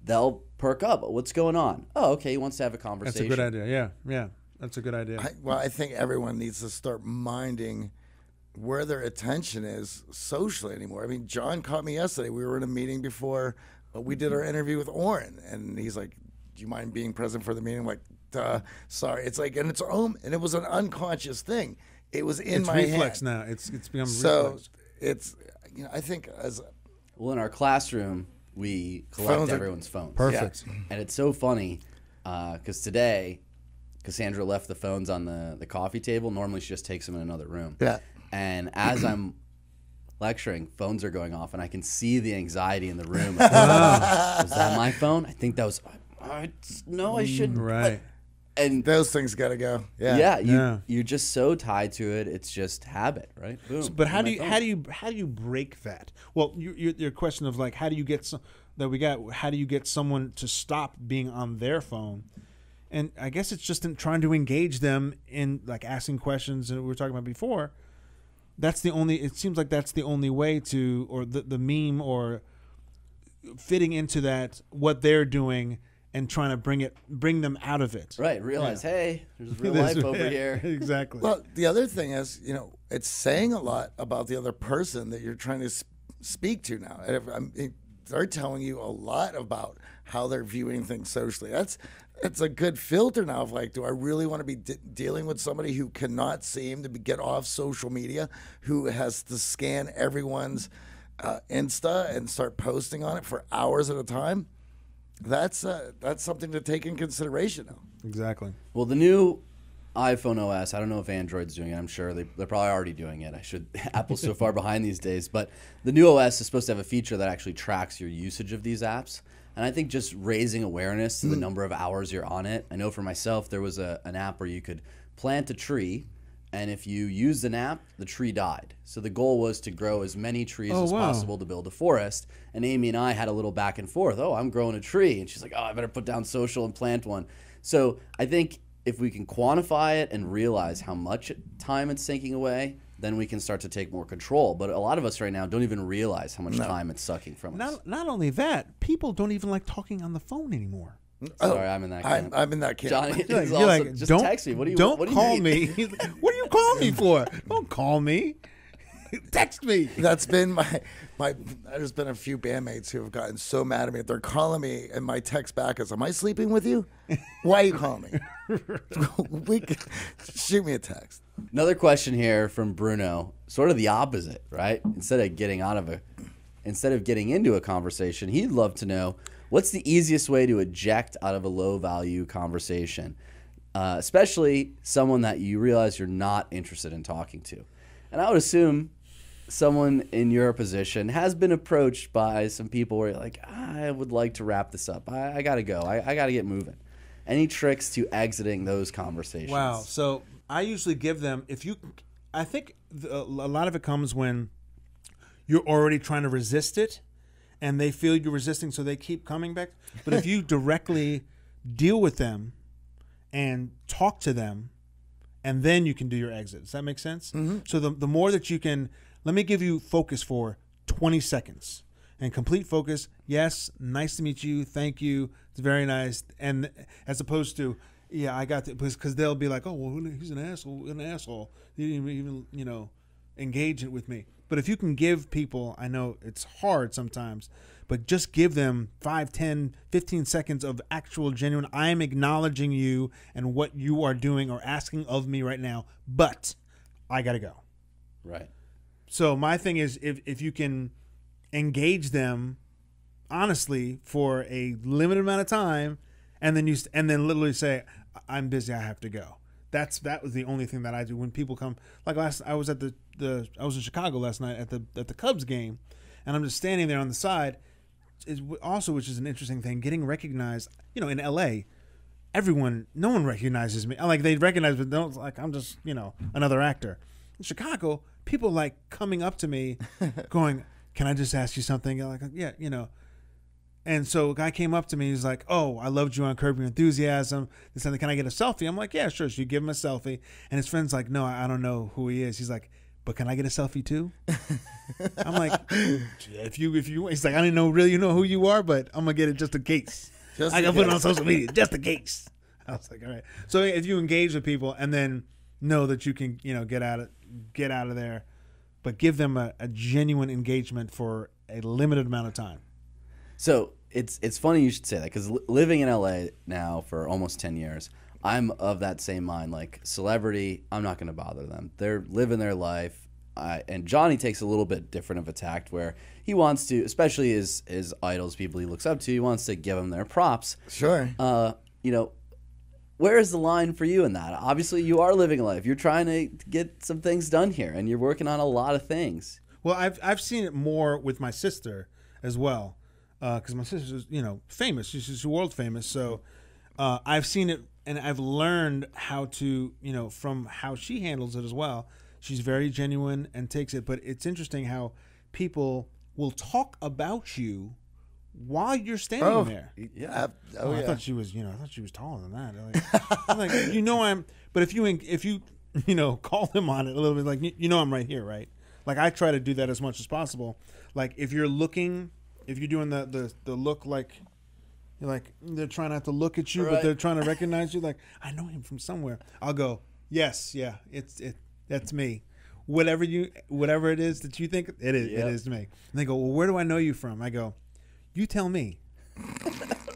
They'll perk up. What's going on? Oh, okay. He wants to have a conversation. That's a good idea. Yeah. Yeah. That's a good idea. I, well, I think everyone needs to start minding where their attention is socially anymore. I mean, John caught me yesterday. We were in a meeting before uh, we did our interview with Orrin, and he's like, do you mind being present for the meeting? I'm like, duh, sorry. It's like, and it's home, and it was an unconscious thing. It was in it's my reflex head. now. It's, it's become so reflex. It's, you know, I think as. Well, in our classroom, we collect phones everyone's phones. Perfect. Yeah. And it's so funny because uh, today Cassandra left the phones on the, the coffee table. Normally she just takes them in another room. Yeah. And as I'm lecturing, phones are going off, and I can see the anxiety in the room. Like, oh, was that my phone? I think that was uh, – no, I shouldn't. Right. But, and those things got to go. Yeah. Yeah, you, yeah. You're just so tied to it. It's just habit, right? Boom. So, but how do you phone. how do you how do you break that? Well, you, you, your question of like how do you get some, that we got how do you get someone to stop being on their phone? And I guess it's just in trying to engage them in like asking questions that we were talking about before. That's the only. It seems like that's the only way to, or the the meme, or fitting into that what they're doing. And trying to bring it, bring them out of it. Right. Realize, yeah. hey, there's real life over yeah, here. Exactly. Well, the other thing is, you know, it's saying a lot about the other person that you're trying to sp speak to now. And if, I'm, it, they're telling you a lot about how they're viewing things socially. That's it's a good filter now of like, do I really want to be de dealing with somebody who cannot seem to be, get off social media, who has to scan everyone's uh, Insta and start posting on it for hours at a time? That's uh, that's something to take in consideration now. Exactly. Well, the new iPhone O S, I don't know if Android's doing it. I'm sure they, they're probably already doing it. I should. Apple's so far behind these days. But the new O S is supposed to have a feature that actually tracks your usage of these apps. And I think just raising awareness to the number of hours you're on it. I know for myself there was a, an app where you could plant a tree. And if you used an app, the tree died. So the goal was to grow as many trees oh, as wow. possible to build a forest. And Amy and I had a little back and forth. Oh, I'm growing a tree. And she's like, oh, I better put down social and plant one. So I think if we can quantify it and realize how much time it's sinking away, then we can start to take more control. But a lot of us right now don't even realize how much no. time it's sucking from not, us. Not only that, people don't even like talking on the phone anymore. Sorry, oh, I'm in that camp. I'm, I'm in that camp. Johnny, you're like, you're like, just don't, text me. What do you, don't what do you call need? me. What do you call me for? Don't call me. Text me. That's been my, my, there's been a few bandmates who have gotten so mad at me. They're calling me, and my text back is, am I sleeping with you? Why are you calling me? we, shoot me a text. Another question here from Bruno, sort of the opposite, right? Instead of getting out of a, instead of getting into a conversation, he'd love to know, what's the easiest way to eject out of a low-value conversation, uh, especially someone that you realize you're not interested in talking to? And I would assume someone in your position has been approached by some people where you're like, I would like to wrap this up. I, I got to go. I, I got to get moving. Any tricks to exiting those conversations? Wow. So I usually give them, if you, I think the, a lot of it comes when you're already trying to resist it and they feel you're resisting, so they keep coming back. But if you directly deal with them and talk to them, and then you can do your exit. Does that make sense? Mm-hmm. So the, the more that you can, let me give you focus for twenty seconds and complete focus. Yes, nice to meet you. Thank you. It's very nice. And as opposed to, yeah, I got it, because they'll be like, oh, well, he's an asshole, an asshole. He didn't even, you know, engage it with me. But if you can give people, I know it's hard sometimes, but just give them five, ten, fifteen seconds of actual genuine, I am acknowledging you and what you are doing or asking of me right now, but I got to go. Right. So my thing is, if, if you can engage them honestly for a limited amount of time and then you and then literally say, I'm busy, I have to go. That's that was the only thing that I do when people come. Like last, I was at the the I was in Chicago last night at the at the Cubs game, and I'm just standing there on the side. Is also, which is an interesting thing, getting recognized. You know, in L A, everyone, no one recognizes me. Like they recognize, but don't like I'm just you know another actor. In Chicago, people like coming up to me, going, "Can I just ask you something?" I'm like, yeah, you know. And so a guy came up to me. He's like, oh, I loved you on Curb Your Enthusiasm. He said, can I get a selfie? I'm like, yeah, sure. So you give him a selfie. And his friend's like, no, I don't know who he is. He's like, but can I get a selfie too? I'm like, if you, if you, he's like, I didn't know really you know who you are, but I'm going to get it just in case. Just I got to put it on social media, just in case. I was like, all right. So if you engage with people and then know that you can, you know, get out of, get out of there, but give them a, a genuine engagement for a limited amount of time. So, It's it's funny you should say that, because living in L A now for almost ten years, I'm of that same mind. Like, celebrity, I'm not going to bother them. They're living their life. I, and Johnny takes a little bit different of a tact where he wants to, especially his, his idols, people he looks up to, he wants to give them their props. Sure. Uh, you know, where is the line for you in that? Obviously, you are living a life. You're trying to get some things done here, and you're working on a lot of things. Well, I've, I've seen it more with my sister as well. Because uh, my sister's, you know, famous. She's, she's world famous. So uh, I've seen it, and I've learned how to, you know, from how she handles it as well. She's very genuine and takes it. But it's interesting how people will talk about you while you're standing oh, there. Yeah. I, oh, oh, I yeah. thought she was, you know, I thought she was taller than that. Like, I'm like, you know, I'm. But if you, if you, you know, call them on it a little bit, like, you know, I'm right here, right? Like, I try to do that as much as possible. Like, if you're looking. If you're doing the, the, the look like you're like they're trying not to look at you, right. But they're trying to recognize you, like, I know him from somewhere. I'll go, yes, yeah, it's it that's me. Whatever you whatever it is that you think it is, yep. It is me. And they go, well, where do I know you from? I go, you tell me.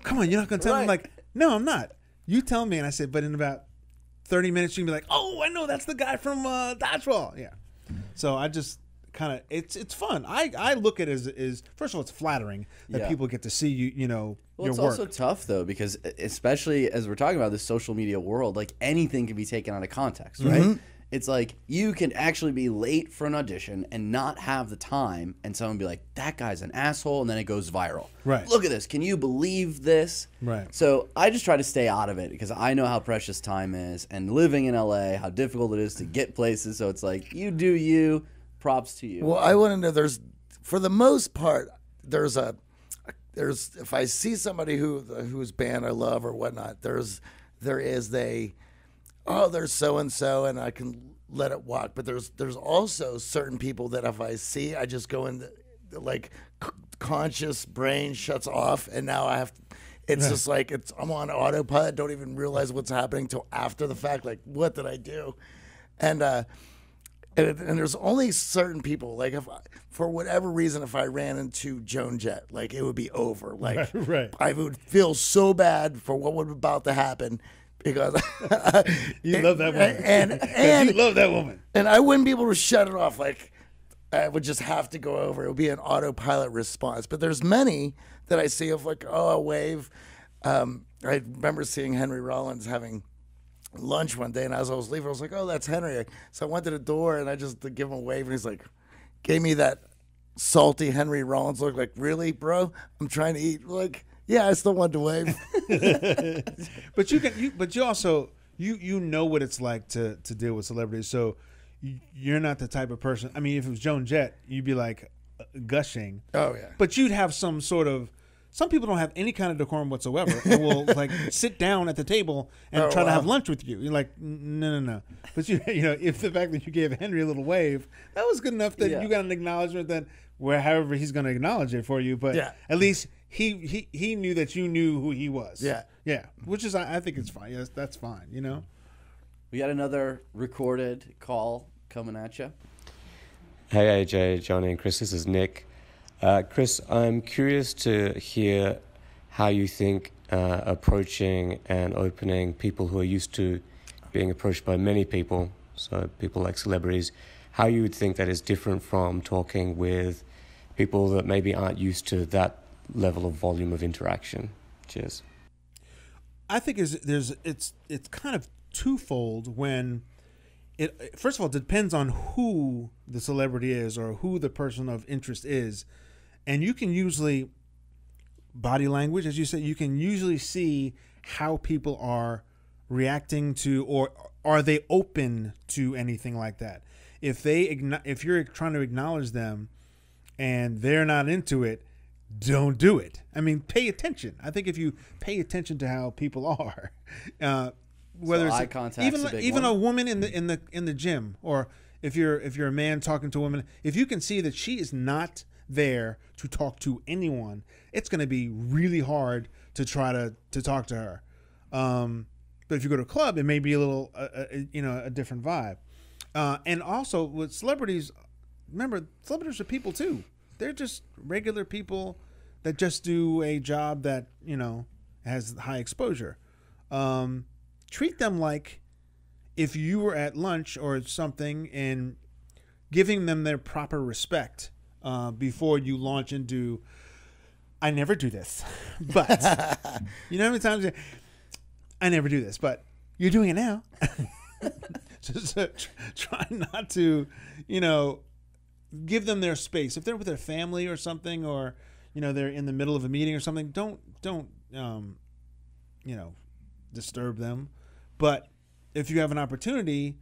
Come on, you're not gonna tell right. me. I'm like, no, I'm not. You tell me. And I said, but in about thirty minutes you can be like, oh, I know that's the guy from uh, Dodgeball. Yeah. So I just kind of, it's it's fun. I, I look at it as, as, first of all, it's flattering that yeah. people get to see you, you know, well, your it's work. It's also tough, though, because especially as we're talking about this social media world, like anything can be taken out of context, right? Mm-hmm. It's like you can actually be late for an audition and not have the time, and someone be like, that guy's an asshole, and then it goes viral. Right. Look at this. Can you believe this? Right. So I just try to stay out of it because I know how precious time is, and living in L A, how difficult it is to get places. So it's like, you do you. Props to you. Well, I want to know, there's, for the most part, there's a, there's, if I see somebody who, whose band I love or whatnot, there's, there is a, oh, there's so-and-so, and I can let it walk. But there's, there's also certain people that if I see, I just go in, the, like, c conscious brain shuts off, and now I have to, it's yeah. just like, it's, I'm on autopilot, don't even realize what's happening till after the fact, like, what did I do? And, uh, And, and there's only certain people, like, if I, for whatever reason, if I ran into Joan Jett, like, it would be over. Like, right, right. I would feel so bad for what was about to happen because you and, love that woman, and and you love that woman, and I wouldn't be able to shut it off. Like, I would just have to go over. It would be an autopilot response. But there's many that I see of like, oh, a wave. Um, I remember seeing Henry Rollins having lunch one day, and as I was leaving, I was like, oh, that's Henry. So I went to the door and I just give him a wave, and he's like, gave me that salty Henry Rollins look, like, really, bro? I'm trying to eat. Like, yeah, it's the one to wave. But you can, you, but you also, you you know what it's like to to deal with celebrities. So you, you're not the type of person. I mean, if it was Joan Jett, you'd be like gushing. Oh yeah. But you'd have some sort of. Some people don't have any kind of decorum whatsoever, and will like sit down at the table and oh, try wow. to have lunch with you. You're like, no, no, no. But you, you know, if the fact that you gave Henry a little wave, that was good enough that yeah. you got an acknowledgement that, where however he's going to acknowledge it for you, but yeah. at least he he he knew that you knew who he was. Yeah, yeah. Which is, I, I think it's fine. Yes, that's fine. You know, we got another recorded call coming at you. Hey A J, Johnny, and Chris. This is Nick. Uh, Chris, I'm curious to hear how you think uh, approaching and opening people who are used to being approached by many people, so people like celebrities, how you would think that is different from talking with people that maybe aren't used to that level of volume of interaction. Cheers. I think is there's it's it's kind of twofold when. It, first of all, it depends on who the celebrity is or who the person of interest is. And you can usually, body language, as you said, you can usually see how people are reacting to, or are they open to anything like that? If they, if you're trying to acknowledge them and they're not into it, don't do it. I mean, pay attention. I think if you pay attention to how people are, uh, whether so it's eye even a, even one. a woman in the in the in the gym, or if you're if you're a man talking to a woman, if you can see that she is not there to talk to anyone, it's going to be really hard to try to to talk to her. Um, but if you go to a club, it may be a little uh, uh, you know, a different vibe. Uh, and also with celebrities, remember, celebrities are people too. They're just regular people that just do a job that, you know, has high exposure. Um, Treat them like if you were at lunch or something, and giving them their proper respect uh, before you launch into, I never do this, but you know how many times you, I never do this, but you're doing it now. Just uh, try not to, you know, give them their space. If they're with their family or something, or, you know, they're in the middle of a meeting or something, don't, don't, um, you know, disturb them. But if you have an opportunity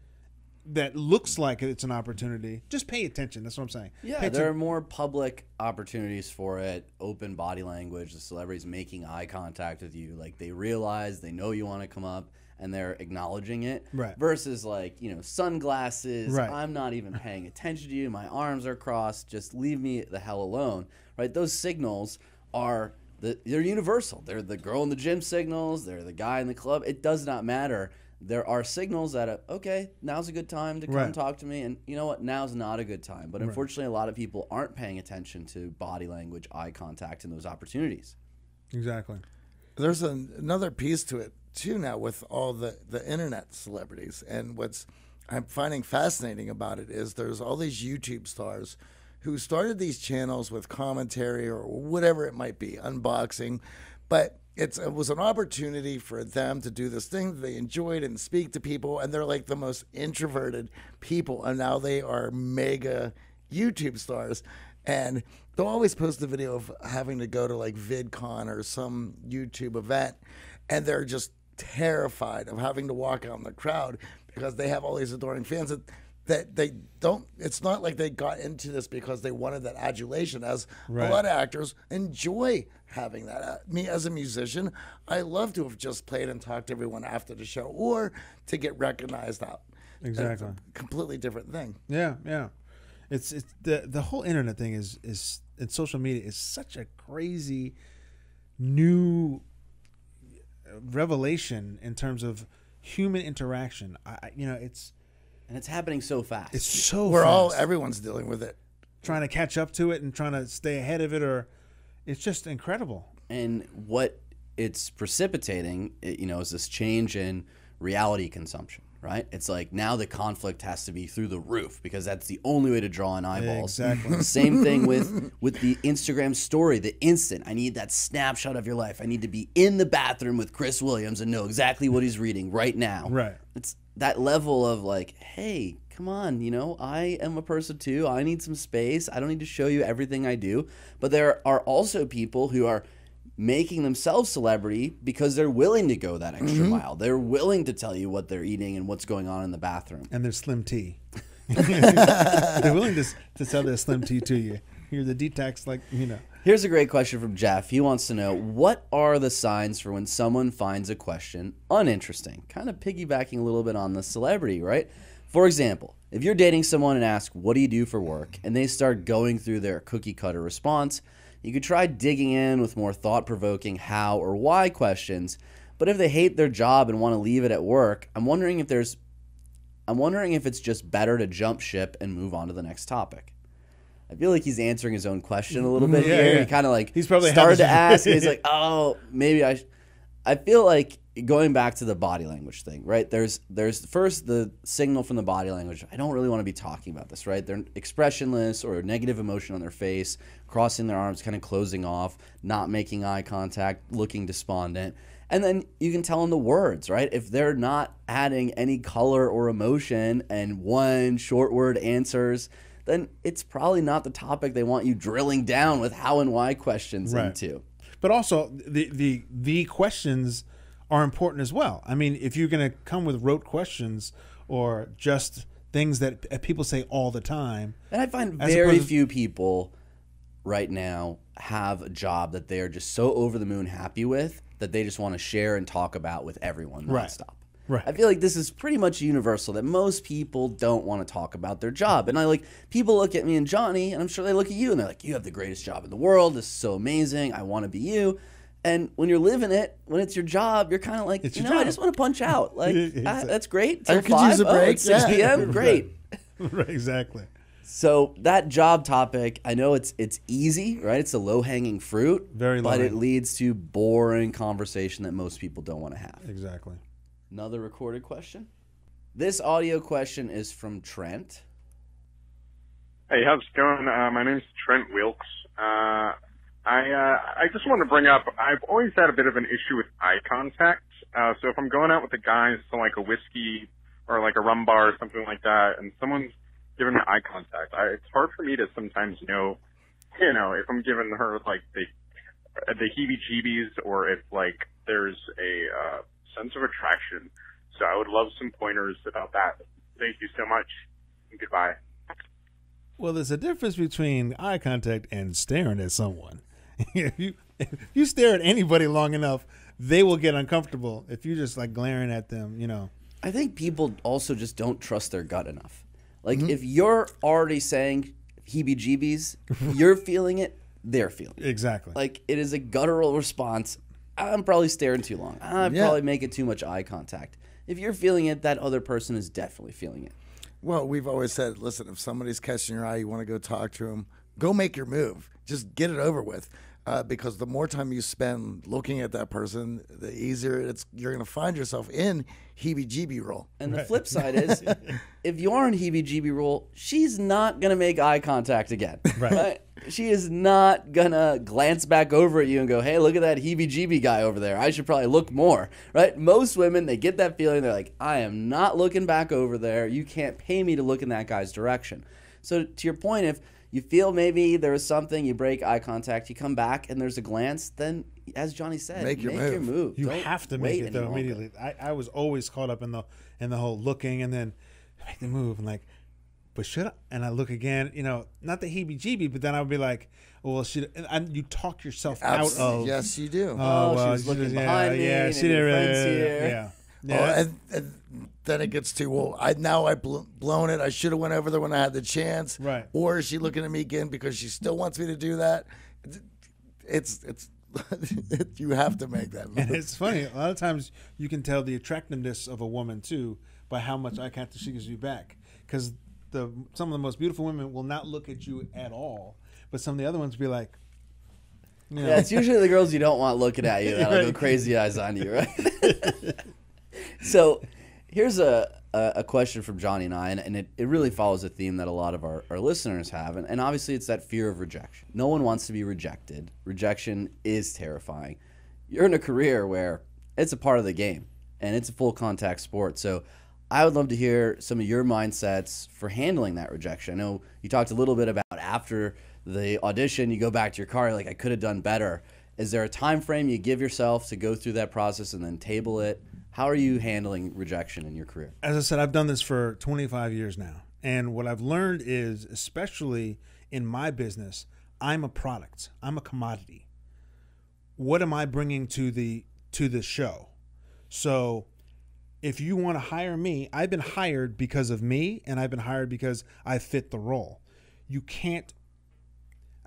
that looks like it's an opportunity, just pay attention. That's what I'm saying. Yeah, there are more public opportunities for it. Open body language, the celebrities making eye contact with you. Like, they realize, they know you want to come up, and they're acknowledging it. Right. Versus, like, you know, sunglasses. Right. I'm not even paying attention to you. My arms are crossed. Just leave me the hell alone. Right. Those signals are... The, they're universal. They're the girl in the gym signals. They're the guy in the club. It does not matter. There are signals that, are, okay, now's a good time to come right. talk to me. And you know what? Now's not a good time. But unfortunately, right. a lot of people aren't paying attention to body language, eye contact, and those opportunities. Exactly. There's an, another piece to it, too, now with all the, the internet celebrities. And what's I'm finding fascinating about it is there's all these YouTube stars who started these channels with commentary or whatever it might be, unboxing. But it's, it was an opportunity for them to do this thing that they enjoyed and speak to people. And they're like the most introverted people. And now they are mega YouTube stars. And they'll always post a video of having to go to like VidCon or some YouTube event. And they're just terrified of having to walk out in the crowd because they have all these adoring fans that, that they don't, it's not like they got into this because they wanted that adulation, as right. a lot of actors enjoy having that. Me as a musician, I love to have just played and talked to everyone after the show, or to get recognized out. Exactly. It's a completely different thing. Yeah, yeah. It's it's the the whole internet thing is is and social media is such a crazy new revelation in terms of human interaction. I you know, it's And it's happening so fast. It's so We're fast. all, everyone's dealing with it. Trying to catch up to it and trying to stay ahead of it, or it's just incredible. And what it's precipitating, you know, is this change in reality consumption, right? It's like now the conflict has to be through the roof because that's the only way to draw in eyeballs. Exactly. Same thing with, with the Instagram story, the instant. I need that snapshot of your life. I need to be in the bathroom with Chris Williams and know exactly what he's reading right now. Right. It's that level of like, hey, come on, you know, I am a person too. I need some space. I don't need to show you everything I do. But there are also people who are making themselves celebrity because they're willing to go that extra mm-hmm. mile. They're willing to tell you what they're eating and what's going on in the bathroom. And their slim tea. They're willing to, to sell their slim tea to you. You're the detox, like, you know. Here's a great question from Jeff. He wants to know, what are the signs for when someone finds a question uninteresting? Kind of piggybacking a little bit on the celebrity, right? For example, if you're dating someone and ask, what do you do for work? And they start going through their cookie cutter response, you could try digging in with more thought-provoking how or why questions, but if they hate their job and want to leave it at work, I'm wondering if there's, I'm wondering if it's just better to jump ship and move on to the next topic. I feel like he's answering his own question a little bit yeah, here. Yeah. He kind of like he's probably started to ask, and he's like, oh, maybe I. Sh I feel like going back to the body language thing, right? There's there's first the signal from the body language. I don't really want to be talking about this, right? They're expressionless or negative emotion on their face, crossing their arms, kind of closing off, not making eye contact, looking despondent. And then you can tell in the words, right? If they're not adding any color or emotion and one short word answers, then it's probably not the topic they want you drilling down with how and why questions right. into. But also, the, the, the questions are important as well. I mean, if you're going to come with rote questions or just things that people say all the time. And I find very few people right now have a job that they are just so over the moon happy with that they just want to share and talk about with everyone nonstop. Right. Right. I feel like this is pretty much universal, that most people don't want to talk about their job. And I like people look at me and Johnny, and I'm sure they look at you and they're like, you have the greatest job in the world. This is so amazing. I want to be you. And when you're living it, when it's your job, you're kind of like, it's you know, job. I just want to punch out. Like, I, that's great. I could use a break. Oh, yeah. six P M Great. Right. Exactly. So that job topic, I know it's it's easy, right? It's a low-hanging fruit. Very low. But it leads to boring conversation that most people don't want to have. Exactly. Another recorded question. This audio question is from Trent. Hey, how's it going? Uh, my name is Trent Wilkes. Uh, I uh, I just want to bring up, I've always had a bit of an issue with eye contact. Uh, so if I'm going out with the guys to like a whiskey or like a rum bar or something like that, and someone's giving me eye contact, I, it's hard for me to sometimes know, you know, if I'm giving her like the the heebie-jeebies or if like there's a uh, sense of attraction. So I would love some pointers about that. Thank you so much. And goodbye. Well, there's a difference between eye contact and staring at someone. if you if you stare at anybody long enough, they will get uncomfortable. If you're just like glaring at them, you know. I think people also just don't trust their gut enough. Like mm-hmm. if you're already saying heebie-jeebies, you're feeling it, they're feeling it. Exactly. Like it is a guttural response. I'm probably staring too long. I'm yeah. probably making too much eye contact. If you're feeling it, that other person is definitely feeling it. Well, we've always said, listen, if somebody's catching your eye, you want to go talk to them, go make your move. Just get it over with. Uh, because the more time you spend looking at that person, the easier it's you're going to find yourself in heebie-jeebie role. And right. the flip side is, if you are in heebie-jeebie role, she's not going to make eye contact again. Right. Right? She is not going to glance back over at you and go, hey, look at that heebie-jeebie guy over there. I should probably look more. Right? Most women, they get that feeling. They're like, I am not looking back over there. You can't pay me to look in that guy's direction. So to your point, if you feel maybe there is something, you break eye contact, you come back, and there's a glance, then, as Johnny said, make your, make move. your move. You Don't have to make it, though, longer. immediately. I, I was always caught up in the in the whole looking and then make the move. And like, but should I? And I look again, you know, not the heebie-jeebie, but then I would be like, well, should I? And you talk yourself Absolutely. out of. Yes, you do. Oh, oh well, she was looking she was, behind yeah, me. Yeah, she didn't really. Yeah. Yeah. Oh, and, and then it gets to, well, I now I've bl blown it. I should have went over there when I had the chance. Right. Or is she looking at me again because she still wants me to do that? It's, it's, it's you have to make that move. And it's funny. A lot of times you can tell the attractiveness of a woman, too, by how much eye contact she gives you back. Because the some of the most beautiful women will not look at you at all. But some of the other ones will be like, you know. Yeah, it's usually the girls you don't want looking at you that'll right. go crazy eyes on you, right? So here's a, a, a question from Johnny and I, and, and it, it really follows a theme that a lot of our, our listeners have. And, and obviously it's that fear of rejection. No one wants to be rejected. Rejection is terrifying. You're in a career where it's a part of the game, and it's a full contact sport. So I would love to hear some of your mindsets for handling that rejection. I know you talked a little bit about after the audition, you go back to your car, you're like, I could have done better. Is there a time frame you give yourself to go through that process and then table it? How are you handling rejection in your career? As I said, I've done this for twenty-five years now. And what I've learned is, especially in my business, I'm a product. I'm a commodity. What am I bringing to the to the show? So if you want to hire me, I've been hired because of me, and I've been hired because I fit the role. You can't,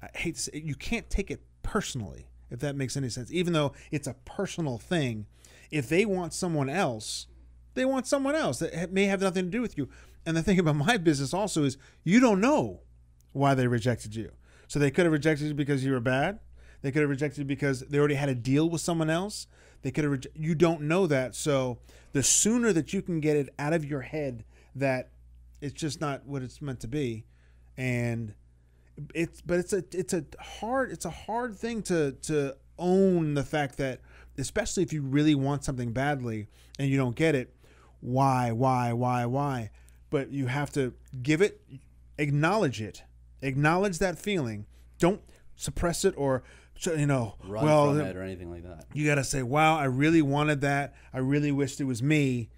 I hate to say, you can't take it personally, if that makes any sense. Even though it's a personal thing, if they want someone else, they want someone else that may have nothing to do with you. And the thing about my business also is you don't know why they rejected you. So they could have rejected you because you were bad. They could have rejected you because they already had a deal with someone else. They could have, you don't know that. So the sooner that you can get it out of your head that it's just not what it's meant to be, and it's, but it's a, it's a hard, it's a hard thing to, to own the fact that, especially if you really want something badly and you don't get it, why, why, why, why? But you have to give it, acknowledge it, acknowledge that feeling. Don't suppress it or, so, you know, run well, from it or anything like that. You got to say, wow, I really wanted that. I really wished it was me.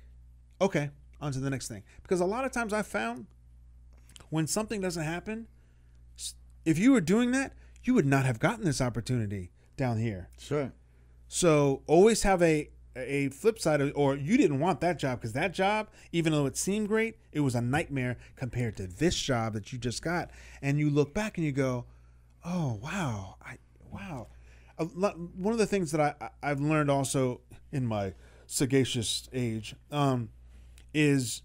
Okay, on to the next thing. Because a lot of times I've found when something doesn't happen, if you were doing that, you would not have gotten this opportunity down here. Sure. So always have a, a flip side of, or you didn't want that job because that job, even though it seemed great, it was a nightmare compared to this job that you just got. And you look back and you go, oh, wow, I, Wow. One of the things that I, I've learned also in my sagacious age um, is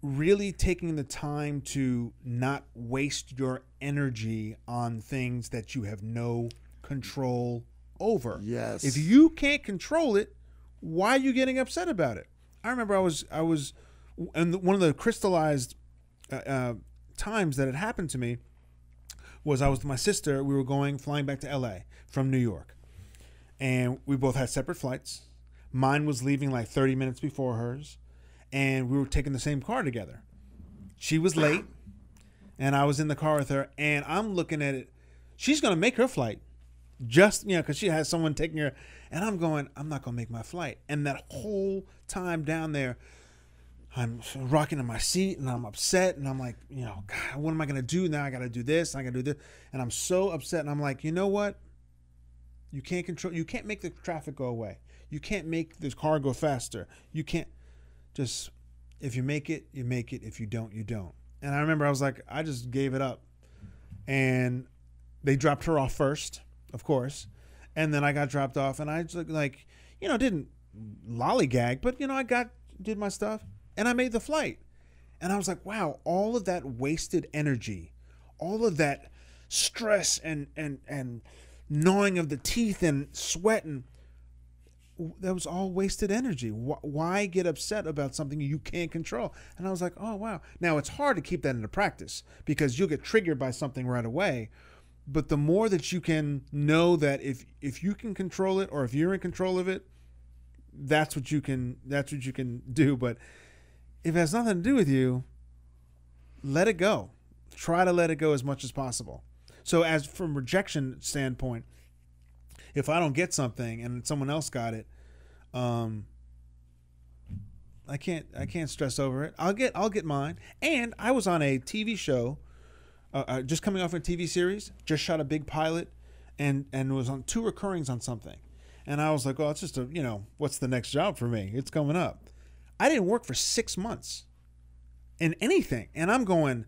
really taking the time to not waste your energy on things that you have no control over. Yes. If you can't control it, why are you getting upset about it? I remember I was, I was, and one of the crystallized uh, uh, times that it happened to me was I was with my sister. We were going, flying back to L A from New York. And we both had separate flights. Mine was leaving like thirty minutes before hers. And we were taking the same car together. She was late. And I was in the car with her. And I'm looking at it. She's going to make her flight. Just, you know, because she has someone taking her. And I'm going, I'm not going to make my flight. And that whole time down there, I'm rocking in my seat and I'm upset and I'm like, you know, God, what am I going to do now? I got to do this. I got to do this. And I'm so upset. And I'm like, you know what? You can't control. You can't make the traffic go away. You can't make this car go faster. You can't just, if you make it, you make it. If you don't, you don't. And I remember I was like, I just gave it up. And they dropped her off first, of course. And then I got dropped off and I just like, you know, didn't lollygag, but you know, I got, did my stuff. And I made the flight. And I was like, wow, all of that wasted energy, all of that stress and and and gnawing of the teeth and sweat, and that was all wasted energy. Why get upset about something you can't control? And I was like, oh, wow. Now, it's hard to keep that into practice because you'll get triggered by something right away. But the more that you can know that if if you can control it or if you're in control of it, that's what you can, that's what you can do. But if it has nothing to do with you, let it go. Try to let it go as much as possible. So as from rejection standpoint, if I don't get something and someone else got it, um, I can't I can't stress over it. I'll get I'll get mine. And I was on a T V show, uh, uh, just coming off a T V series, just shot a big pilot, and and was on two recurrings on something. And I was like, oh, it's just a, you know, what's the next job for me? It's coming up. I didn't work for six months in anything. And I'm going,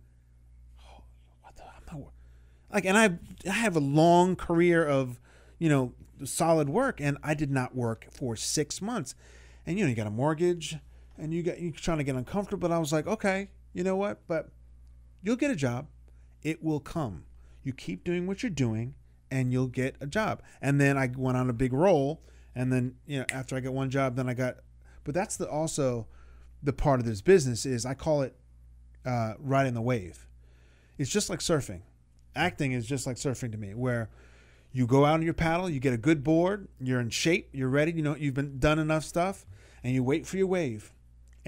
oh, what the, I'm not working. Like, and I, I have a long career of, you know, solid work. And I did not work for six months. And, you know, you got a mortgage and you got, you're trying to get uncomfortable. But I was like, okay, you know what? But you'll get a job. It will come. You keep doing what you're doing and you'll get a job. And then I went on a big roll. And then, you know, after I got one job, then I got, but that's the, also the part of this business is I call it uh, riding the wave. It's just like surfing. Acting is just like surfing to me, where you go out on your paddle, you get a good board, you're in shape, you're ready, you know, you've been done enough stuff, and you wait for your wave.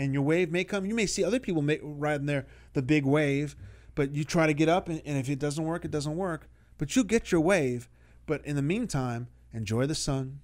and your wave may come. You may see other people may, riding their the big wave, but you try to get up, and, and if it doesn't work, it doesn't work. But you get your wave. But in the meantime, enjoy the sun,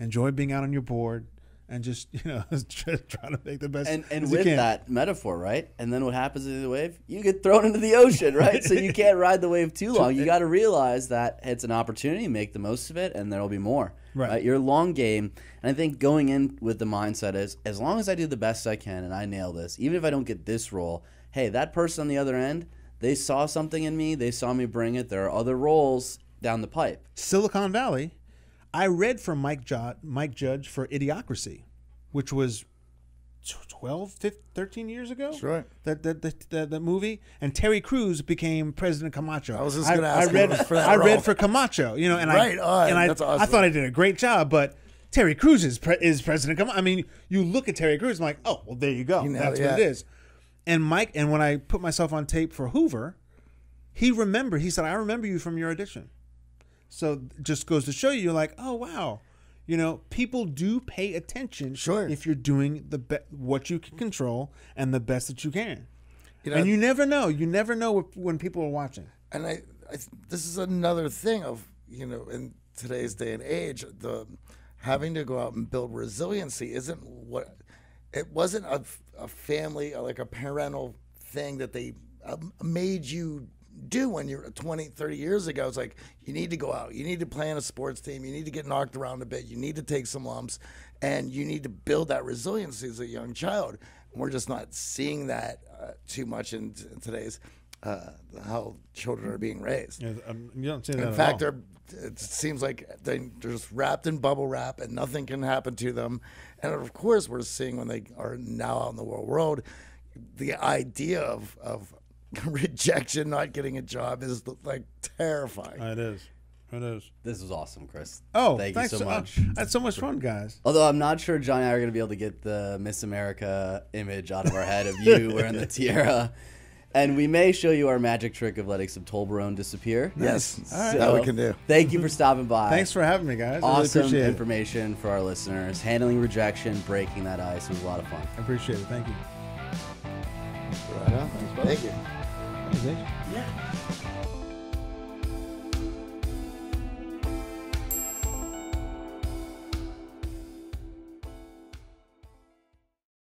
enjoy being out on your board, and just, you know, try to make the best. And, and with that metaphor, right? And then what happens to the wave? You get thrown into the ocean, right? So you can't ride the wave too long. You got to realize that it's an opportunity, make the most of it, and there'll be more. Right. Right? Your long game. And I think going in with the mindset is, as long as I do the best I can and I nail this, even if I don't get this role, hey, that person on the other end, they saw something in me. They saw me bring it. There are other roles down the pipe. Silicon Valley. I read from Mike, jo Mike Judge for Idiocracy, which was twelve, fifteen, thirteen years ago. That's right. That, that, that, that, that movie. And Terry Crews became President Camacho. I was just going to ask I read, for that I role. read for Camacho, you know, and, right I, on. and I, That's awesome. I thought I did a great job, but Terry Crews is, pre is President Camacho. I mean, you look at Terry Crews, I'm like, oh, well, there you go. You know, That's yeah. what it is. And Mike, and when I put myself on tape for Hoover, he remembered, he said, I remember you from your audition. So just goes to show you, you're like, oh, wow. You know, people do pay attention sure. if you're doing the be what you can control and the best that you can. You know, and you never know. You never know when people are watching. And I, I, this is another thing of, you know, in today's day and age, the having to go out and build resiliency isn't what, it wasn't a, a family, like a parental thing that they made you do. do when you're twenty, thirty years ago. It's like, you need to go out, you need to play on a sports team, you need to get knocked around a bit, you need to take some lumps, and you need to build that resiliency as a young child. And we're just not seeing that uh, too much in, in today's uh, how children are being raised. Yeah, you don't see that in fact, at all. It seems like they, they're just wrapped in bubble wrap and nothing can happen to them. And of course, we're seeing when they are now out in the world, the idea of, of rejection, not getting a job is like terrifying. It is. It is. This was awesome, Chris. Oh, thank thanks you so much. Uh, that's so much fun, guys. Although I'm not sure John and I are going to be able to get the Miss America image out of our head of you wearing the tiara. And we may show you our magic trick of letting some Toblerone disappear. Yes. Nice. All right. So that we can do. Thank you for stopping by. Thanks for having me, guys. Awesome I really appreciate information it. for our listeners. Handling rejection, breaking that ice. It was a lot of fun. I appreciate it. Thank you. Right on. Thanks, buddy. Thank you. Yeah.